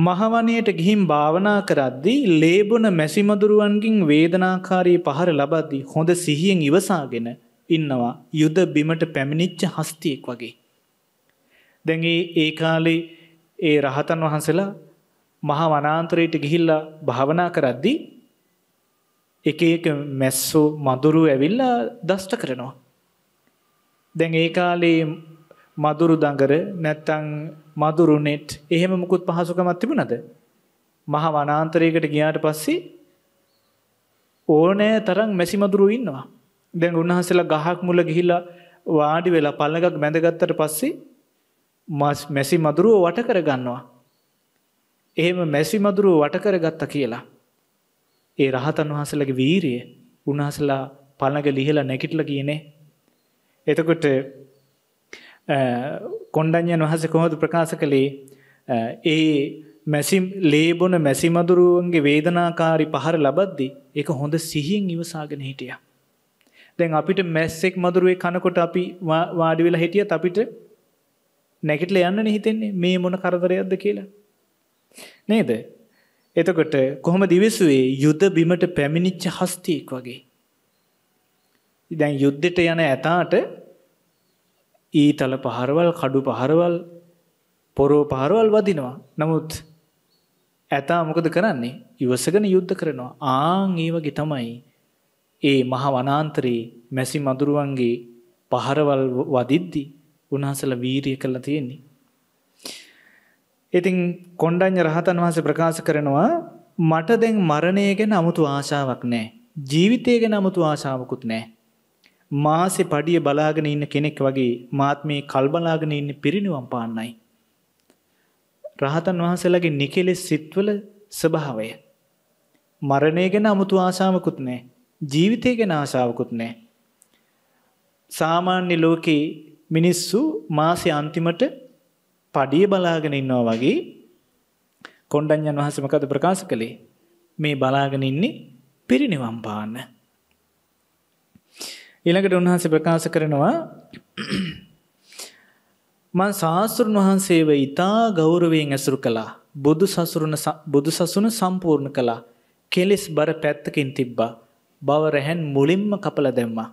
මහවණයට ගිහින් භාවනා කරද්දී, ලේබුණ මැසිමදුරුවන්ගෙන් වේදනාකාරී පහර ලබද්දී හොඳ සිහියෙන් ඉවසාගෙන ඉන්නවා. යුද බිමට පැමිණිච්ච හස්තියෙක් වගේ. දැන් ඒ කාලේ ඒ රහතන් වහන්සේලා මහා වනාන්තරයට ගිහිල්ලා භාවනා කරද්දී එක එක මැස්සෝ මදුරු ඇවිල්ලා දෂ්ට කරනවා. දැන් ඒ කාලේ මදුරු දඟර නැත්තම් මදුරු net එහෙම මොකුත් පහසුකමක් තිබුණද? මහා වනාන්තරයකට ගියාට පස්සේ ඕනෑ තරම් මැසි මදුරු ඉන්නවා. දැන් උන්වහන්සේලා ගහක් මුල ගිහිලා වාඩි වෙලා පළඟක් බැඳගත්තට පස්සේ මැසි මදුරුව වට කරගන්නවා. එහෙම මැසි මදුරුව වට කරගත්තා කියලා ඒ රහතන් වහන්සේලාගේ වීරිය, උන්වහන්සේලා පළඟ ලිහිලා නැගිටලා කියන්නේ. එතකොට කොණ්ඩඤ්ඤයන් වහන්සේ කොහොමද ප්‍රකාශ කළේ? ඒ මැසි ලේබොන මැසි මදුරුවන්ගේ වේදනාකාරී පහර ලබද්දී ඒක හොඳ සිහියෙන් ඉවසාගෙන හිටියා. දැන් අපිට මැස්සෙක් මදුරුවේ කනකොට අපි වාඩි වෙලා හිටියත් අපිට නැගිටලා යන්නනේ හිතෙන්නේ, මේ මොන කරදරයක්ද කියලා. නේද? එතකොට කොහොමද ඉවසුවේ? යුද බිමට පැමිණිච්ච හස්තියෙක් වගේ. දැන් යුද්ධෙට යන ඇතාට ඊතල පහරවල්, කඩු පහරවල්, පොරෝ පහරවල් වදිනවා. නමුත් ඇතා මොකද කරන්නේ? ඉවසගෙන යුද්ධ කරනවා. ආන් ඒ වගේ තමයි ඒ මහ වනාන්තරේ මැසි මදුරුවන්ගේ පහරවල් වදිද්දී උන්වහන්සේලා වීරිය කළා තියෙන්නේ. ඉතින් කොණ්ඩඤ්ඤ රහතන් වහන්සේ ප්‍රකාශ කරනවා, මට දැන් මරණය ගැන 아무තු ආශාවක් නැහැ. ජීවිතය ගැන 아무තු ආශාවකුත් නැහැ. මාසේ පඩිය බලාගෙන ඉන්න කෙනෙක් වගේ මාත් මේ කල් බලාගෙන ඉන්නේ පිරිනිවන් පාන්නයි. රහතන් වහන්සේලාගේ නිකලෙස් සිත්වල ස්වභාවය. මරණය ගැන 아무තු ආශාවකුත් නැහැ. ජීවිතය ගැන ආශාවකුත් නැහැ. සාමාන්‍ය ලෝකේ මිනිස්සු මාසේ අන්තිමට පඩිය බලාගෙන ඉන්නවා වගේ කොණ්ඩඤ්ඤයන් වහන්සේ මොකද ප්‍රකාශ කළේ? මේ බලාගෙන ඉන්නේ පිරිනිවන් පාන්න. ඊළඟට උන්වහන්සේ ප්‍රකාශ කරනවා මං ශාස්තෘන් වහන්සේව ඉතා ගෞරවයෙන් ඇසුරු කළා. බුදු සසුන බුදු සසුන සම්පූර්ණ කළා. කෙලෙස් බර පැත්තකින් තිබ්බා. බව රැහෙන් මුලින්ම කපල දැම්මා.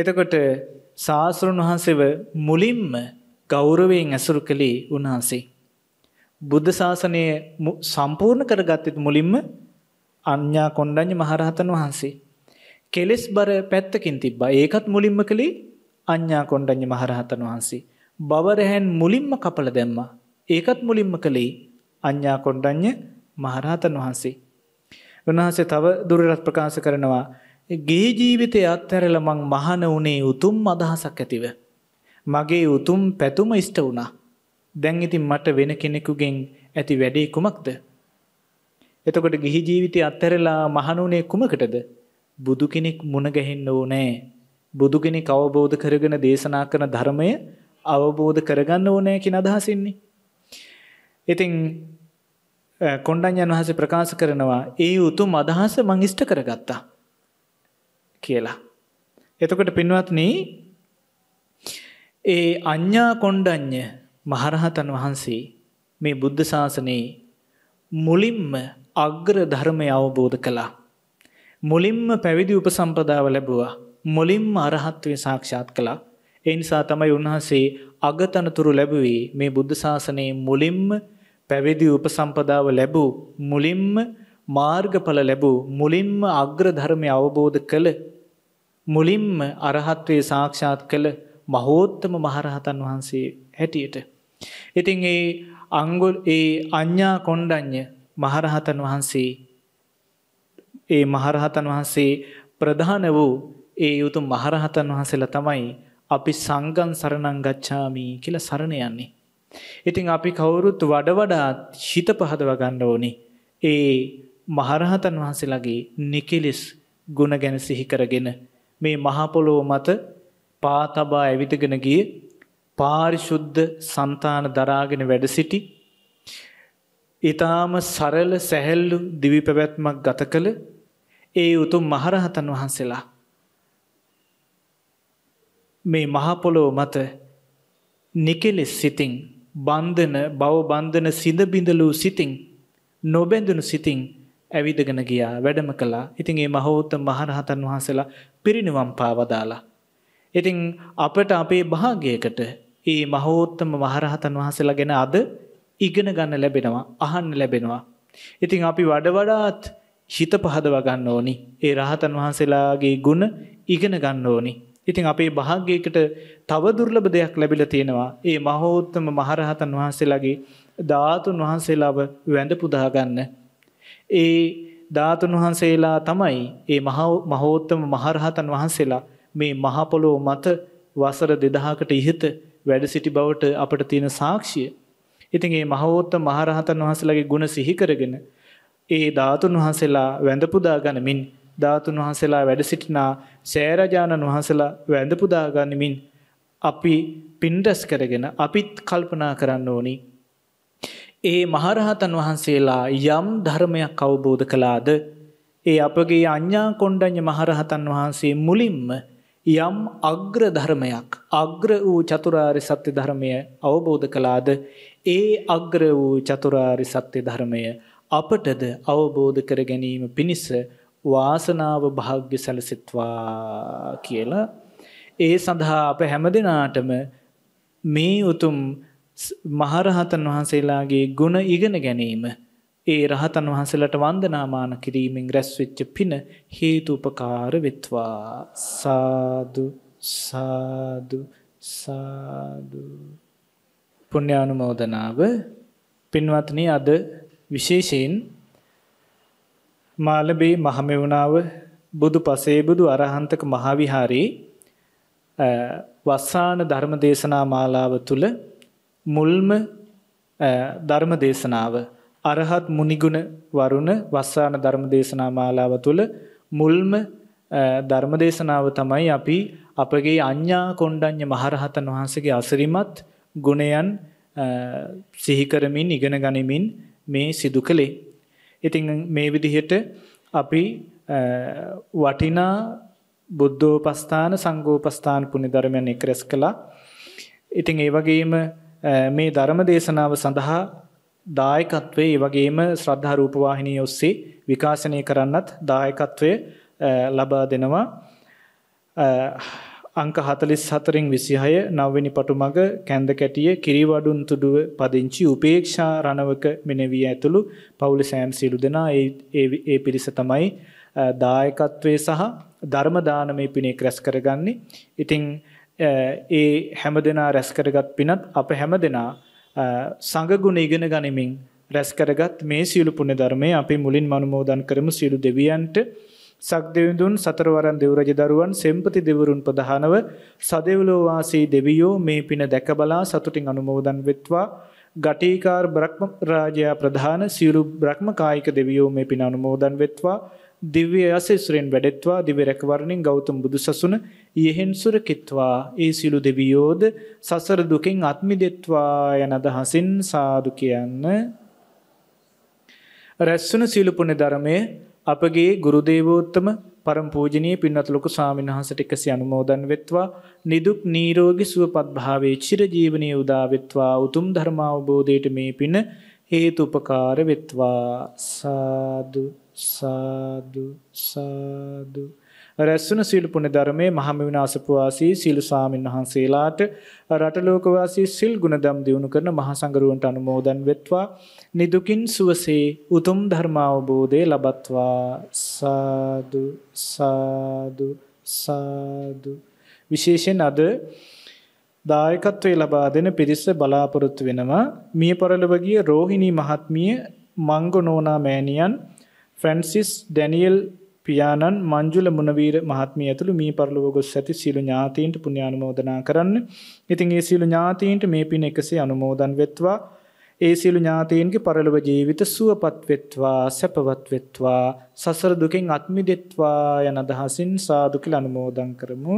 එතකොට ශාස්තෘන් වහන්සේව මුලින්ම ගෞරවයෙන් ඇසුරු කළේ උන්වහන්සේ. බුද්ධ ශාසනය සම්පූර්ණ කරගත්තෙත් මුලින්ම අඤ්ඤා කොණ්ඩඤ්ඤ මහරහතන් වහන්සේ. කෙලෙස් බර පැත්තකින් තිබ්බා. ඒකත් මුලින්ම කළේ අඤ්ඤා කොණ්ඩඤ්ඤ මහරහතන් වහන්සේ. බව රැහෙන් මුලින්ම කපල දැම්මා. ඒකත් මුලින්ම කළේ අඤ්ඤා කොණ්ඩඤ්ඤ මහරහතන් වහන්සේ. උන්වහන්සේ තව දුරටත් ප්‍රකාශ කරනවා, ගිහි ජීවිතය අත්හැරලා මං මහාන වුණේ උතුම් අදහසක් ඇතිව. මගේ උතුම් පැතුම ඉෂ්ට වුණා. දැන් ඉතින් මට වෙන කෙනෙකුගෙන් ඇති වැඩේ කුමක්ද? එතකොට ගිහි ජීවිතය අත්හැරලා මහාන වුණේ කුමකටද? බුදු කෙනෙක් මුණ ගැහෙන්න ඕනේ. බුදු කෙනෙක් අවබෝධ කරගෙන දේශනා කරන ධර්මය අවබෝධ කරගන්න ඕනේ කියන අදහසින්නේ. ඉතින් කොණ්ඩඤ්ඤන් වහන්සේ ප්‍රකාශ කරනවා, ඒ උතුම් අදහස මං ඉෂ්ට කරගත්තා කියලා. එතකොට පින්වත්නි, ඒ අඤ්ඤා කොණ්ඩඤ්ඤ මහරහතන් වහන්සේ මේ බුද්ධ ශාසනයේ මුලින්ම අග්‍ර ධර්මය අවබෝධ කළා. මුලින්ම පැවිදි උපසම්පදාව ලැබුවා. මුලින්ම අරහත්ත්වය සාක්ෂාත් කළා. ඒ නිසා තමයි උන්වහන්සේ අගතනතුරු ලැබුවේ මේ බුද්ධ ශාසනයේ මුලින්ම පැවිදි උපසම්පදාව ලැබූ, මුලින්ම මාර්ගඵල ලැබූ, මුලින්ම අග්‍ර ධර්මය අවබෝධ කළ, මුලින්ම අරහත්වේ සාක්ෂාත් කළ මහෝත්තම මහරහතන් වහන්සේ හැටියට. ඉතින් ඒ අංගු ඒ අඤ්ඤා කොණ්ඩඤ්ඤ මහරහතන් වහන්සේ ඒ මහරහතන් වහන්සේ ප්‍රධාන වූ ඒ උතුම් මහරහතන් වහන්සේලා තමයි අපි සංඝං සරණං ගච්ඡාමි කියලා සරණ යන්නේ. ඉතින් අපි කවුරුත් වඩ වඩාත් හිත පහදව ගන්න ඕනේ ඒ මහරහතන් වහන්සේලාගේ නිකෙලස් ගුණ ගැන සිහි කරගෙන, මේ මහා පොළොව මත පා තබා ඇවිදගෙන ගිය පාරිශුද්ධ సంతාන දරාගෙන වැඩ සිටි, ඊටාම සරල සැහැල්ලු දිවි පැවැත්මක් ගත කළ ඒ උතුම් මහරහතන් වහන්සේලා මේ මහා පොළොව මත නිකෙලස් සිතින්, බන්ධන බව බන්ධන සිඳ බිඳලූ සිතින්, නොබැඳුණු සිතින් ඇවිදගෙන ගියා, වැඩම කළා. ඉතින් ඒ මහෝත්තම මහරහතන් වහන්සේලා පිරිනිවන් පාවදාලා. ඉතින් අපට අපේ භාග්‍යයකට ඒ මහෝත්තම මහරහතන් වහන්සේලා ගැන අද ඉගෙන ගන්න ලැබෙනවා, අහන්න ලැබෙනවා. ඉතින් අපි වඩ වඩාත් හිත පහදවා ගන්න ඕනි. ඒ රහතන් වහන්සේලාගේ ගුණ ඉගෙන ගන්න ඕනි. ඉතින් අපේ භාග්‍යයකට තව දුර්ලභ දෙයක් ලැබිලා තියෙනවා. ඒ මහෝත්තම මහරහතන් වහන්සේලාගේ ධාතුන් වහන්සේලාව වැඳ පුදා ගන්න. ඒ ධාතුන් වහන්සේලා තමයි ඒ මහෝත්තම මහරහතන් වහන්සේලා මේ මහ පොළොව මත වසර දෙදහකට ඉහත වැඩ සිටි බවට අපට තියෙන සාක්ෂිය. ඉතින් ඒ මහෝත්තම මහරහතන් වහන්සේලාගේ ගුණ සිහි කරගෙන ඒ ධාතුන් වහන්සේලා වැඳ පුදා ගනිමින්, ධාතුන් වහන්සේලා වැඩ සිටිනා සේරජාණන් වහන්සේලා වැඳ පුදා ගනිමින් අපි පින්දස් කරගෙන අපිත් කල්පනා කරන්න ඕනි, ඒ මහරහතන් වහන්සේලා යම් ධර්මයක් අවබෝධ කළාද, ඒ අපගේ අඤ්ඤා කොණ්ඩඤ්ඤ මහරහතන් වහන්සේ මුලින්ම යම් අග්‍ර ධර්මයක්, අග්‍ර වූ චතුරාර්ය සත්‍ය ධර්මය අවබෝධ කළාද, ඒ අග්‍ර වූ චතුරාර්ය සත්‍ය ධර්මය අපටද අවබෝධ කර ගැනීම පිණිස වාසනාව භාග්‍ය සැලසෙත්වා කියලා ඒ සඳහා අප හැම දෙනාටම මේ උතුම් මහරහතන් වහන්සේලාගේ ගුණ ඉගෙන ගැනීම, ඒ රහතන් වහන්සේලාට වන්දනාමාන කිරීමෙන් රැස්වෙච්ච පින හේතුපකාර වෙත්වා. සාදු සාදු සාදු. පුණ්‍යානුමෝදනාව. පින්වත්නි, අද විශේෂයෙන් මාළඹේ මහමෙවුනාව බුදු පසේ බුදු අරහන්තක මහාවිහාරයේ වස්සාන ධර්ම දේශනා මාලාව තුළ මුල්ම ධර්ම දේශනාව, අරහත් මුනිගුණ වරුණ වස්සාන ධර්ම දේශනා මාලාව තුළ මුල්ම ධර්ම දේශනාව තමයි අපි අපගේ අඤ්ඤා කොණ්ඩඤ්ඤ මහරහතන් වහන්සේගේ අසිරිමත් ගුණයන් සිහි කරමින් ඉගෙන ගනිමින් මේ සිදු කළේ. ඉතින් මේ විදිහට අපි වටිනා බුද්ධෝපස්ථාන, සංඝෝපස්ථාන පුණ්‍ය ධර්මයන් එක්රැස් කළා. ඉතින් ඒ වගේම මේ ධර්ම දේශනාව සඳහා දායකත්වයේ ඒ වගේම ශ්‍රද්ධා රූප වාහිනිය ඔස්සේ විකාශනය කරන්නත් දායකත්වය ලබා දෙනවා. අංක හතළිස් හතරෙන් විසිහය නවවෙනි පටුමග කැන්ද කැටිය කිරිවඩුන් තුඩුව පදිංචි උපේක්ෂා රණවක මෙනෙවිය ඇතුළු පවුල සෑම් සියලු දෙනා ඒ පිරිස තමයි දායකත්වයේ සහ ධර්ම දානමය පිනේ රැස් කරගන්නේ. ඉතින් ඒ හැම දෙනා රැස් කරගත් පිනත් අප හැම දෙනා සංගුණ ඉගෙන ගනිමින් රැස් කරගත් මේ සියලු පුණ්‍ය ධර්මය අපි මුලින් අනුමෝදන් කරමු සියලු දෙවියන්ට. සක්දෙවිඳුන්, සතරවරන් දෙව් රජදරුවන්, සෙම්පති දෙවිවරුන් ප්‍රධානව සදෙව්ලෝ වාසී දෙවියෝ මේ පින දැක බලා සතුටින් අනුමෝදන් වෙත්වා. ගටිකාර බ්‍රහ්ම රාජයා ප්‍රධාන සියලු බ්‍රහ්ම කායික දෙවියෝ මේ පින අනුමෝදන් වෙත්වා. දිව්‍ය යසෙස්රෙන් වැඩෙත්වා. දිව්‍ය රැකවරණින් ගෞතම බුදු සසුන යෙහෙන් සුරකිත්වා. ඒ සියලු දෙවියෝද සසර දුකින් අත් මිදෙත්වා යන අදහසින් සාදු කියන්න. රැස්වන සියලු පුණ්‍ය ධර්මයේ අපගේ ගුරු දේවෝත්තම පරම පූජනීය පින්වත් ලොකු ස්වාමීන් වහන්සේට එකසේ අනුමෝදන් වෙත්වා. නිදුක් නිරෝගී සුවපත් භාවයේ චිරජීවනයේ උදා වෙත්වා. උතුම් ධර්ම අවබෝධයට මේ පින හේතුපකාර වෙත්වා. සාදු සාදු සාදු. රැස්වන සියලු පුණ්‍ය ධර්මයේ මහමෙව්නාසපවාසී සියලු ස්වාමීන් වහන්සේලාට රට ලෝකවාසී සිල් ගුණදම් දියුණු කරන මහා සංඝරුවන්ට අනුමෝදන් වෙත්වා. නිදුකින් සුවසේ උතුම් ධර්ම අවබෝධය ලබත්වා. සාදු සාදු සාදු. විශේෂයෙන් අද දායකත්වයේ ලබා දෙන පිරිස බලාපොරොත්තු වෙනවා මිය පරලොව ගිය රෝහිණී මහත්මිය, මංගනෝනා මෑණියන්, ෆ්‍රැන්සිස් ඩැනියෙල් පියාණන්, මංජුල මුණවීර මහත්මිය ඇතුළු මිය පරලොව ගොස් ඇති සියලු ඥාතීන්ට පුණ්‍යානුමෝදනා කරන්න. ඉතින් ඒ සියලු ඥාතීන්ට මේ පින් එකසේ අනුමෝදන් වෙත්වා. ඒ සියලු ඥාතීන්ගේ පරලොව ජීවිත සුවපත් වෙත්වා, සැපවත් වෙත්වා, සසර දුකෙන් අත් මිදෙත්වා යන අදහසින් සාදු කියලා අනුමෝදන් කරමු.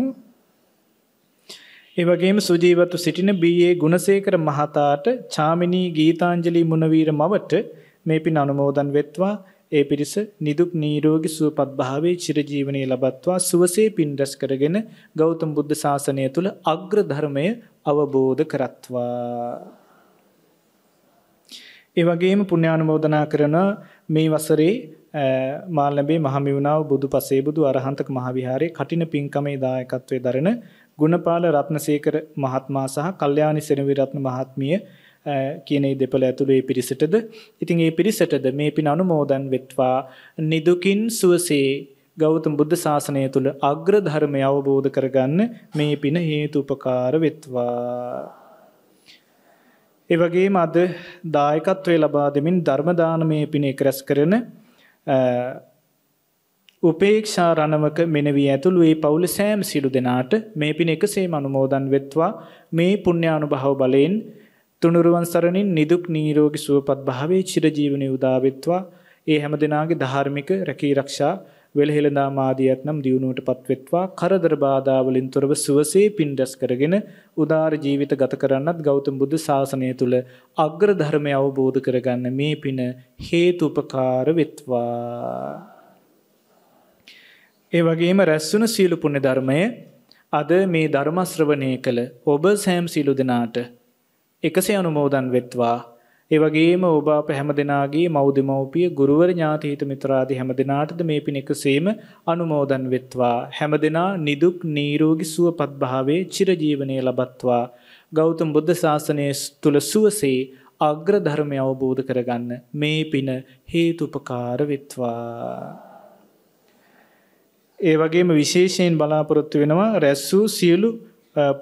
ඒ වගේම සුජීවත්ව සිටින බී.ඒ. ගුණසේකර මහතාට, චාමිනී ගීතාංජලි මුණවීර මවට මේ පින් අනුමෝදන් වෙත්වා. ඒ පිරිස නිදුක් නිරෝගී සුවපත් භාවයේ චිරජීවනයේ ලබත්වා. සුවසේ පින් රැස් කරගෙන ගෞතම බුද්ධ ශාසනය තුල අග්‍ර ධර්මය අවබෝධ කරත්වා. ඒ වගේම පුණ්‍යානුමෝදනා කරන මේ වසරේ මාළඹේ මහමෙව්නාව බුදුපසේ බුදු අරහන්තක මහවිහාරයේ කටින පින්කමේ දායකත්වයේ දරන ගුණපාල රත්නසේකර මහත්මයා සහ කල්යාණි සෙනවිරත්න මහත්මිය කියන මේ දෙපළ ඇතුළු මේ පිරිසටද ඉතින් මේ පිරිසටද මේ පින් අනුමෝදන් වෙත්වා. නිදුකින් සුවසේ ගෞතම බුද්ධ ශාසනය තුල අග්‍ර ධර්මය අවබෝධ කරගන්න මේ පින් හේතුපකාර වෙත්වා. ඒ වගේම අද දායකත්වයේ ලබා දෙමින් ධර්ම දානමය පින් එකරස් කරන උපේක්ෂා රණවක මෙනෙවී ඇතුළු ඒ පවුල සෑම සියලු දෙනාට මේ පින් එකසේම අනුමෝදන් වෙත්වා. මේ පුණ්‍යානුභව බලයෙන් තුනුරුවන් සරණින් නිදුක් නිරෝගී සුවපත් භාවයේ චිරජීවනයේ උදා වෙත්වා. ඒ හැම දෙනාගේ ධාර්මික රැකී ආරක්ෂා වෙලහෙළඳා මාදීයත් නම් දියුණුවටපත් වෙත්වා. කරදර බාධා වලින් තොරව සුවසේ පින් රැස් කරගෙන උදාර ජීවිත ගත කරන්නත් ගෞතම බුදු ශාසනය තුල අග්‍ර ධර්මය අවබෝධ කරගන්න මේ පින් හේතුපකාර වෙත්වා. ඒ වගේම රැස්වන සියලු පුණ්‍ය ධර්මය අද මේ ධර්ම ශ්‍රවණය කළ ඔබ සෑම සියලු දෙනාට එකසේ අනුමෝදන් වෙත්වා. ඒ වගේම ඔබ අප හැම දෙනාගේ මව්දෙමව්පිය, ගුරුවර, ඥාති, හිත මිත්‍රාදී හැම දෙනාටද මේ පින් එකසේම අනුමෝදන් වෙත්වා. හැම දෙනා නිදුක් නිරෝගී සුවපත් භාවයේ චිරජීවනයේ ලබත්වා. ගෞතම බුද්ධ ශාසනයේ තුල සුවසේ අග්‍ර ධර්මය අවබෝධ කරගන්න මේ පින් හේතුපකාර වෙත්වා. ඒ වගේම විශේෂයෙන් බලාපොරොත්තු වෙනවා රැස් වූ සියලු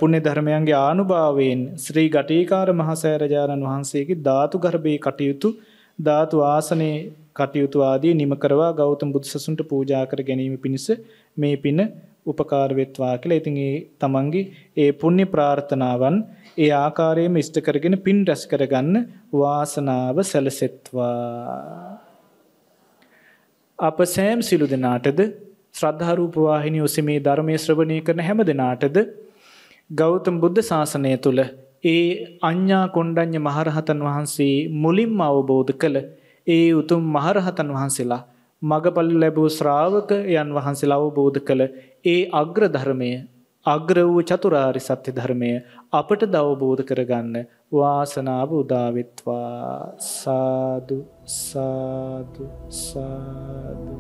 පුණ්‍ය ධර්මයන්ගේ ආනුභාවයෙන් ශ්‍රී ගටිකාර මහසෑරජාණන් වහන්සේගේ ධාතු ගර්භයේ කටයුතු, ධාතු ආසනයේ කටයුතු ආදී නිම කරවා ගෞතම බුදුසසුන්ට පූජා කර ගැනීම පිණිස මේ පින උපකාර වෙත්වා කියලා. ඉතින් ඒ තමන්ගේ ඒ පුණ්‍ය ප්‍රාර්ථනාවන් ඒ ආකාරයෙන්ම ඉෂ්ට කරගෙන පින් රැස් කරගන්න වාසනාව සැලසෙත්වා. අප සෑම සිළු දෙනාටද ශ්‍රද්ධා රූප වාහිනිය ඔස්සේ මේ ධර්මයේ ශ්‍රවණය කරන හැම දෙනාටද ගෞතම බුද්ධ ශාසනය තුල ඒ අඤ්ඤා කොණ්ඩඤ්ඤ මහරහතන් වහන්සේ මුලින්ම අවබෝධ කළ ඒ උතුම් මහරහතන් වහන්සේලා, මගපල් ලැබූ ශ්‍රාවකයන් වහන්සේලා අවබෝධ කළ ඒ අග්‍ර ධර්මය අග්‍ර වූ චතුරාර්ය සත්‍ය ධර්මය අපට අවබෝධ කරගන්න වාසනාව උදා වෙත්වා. සාදු සාදු සාදු.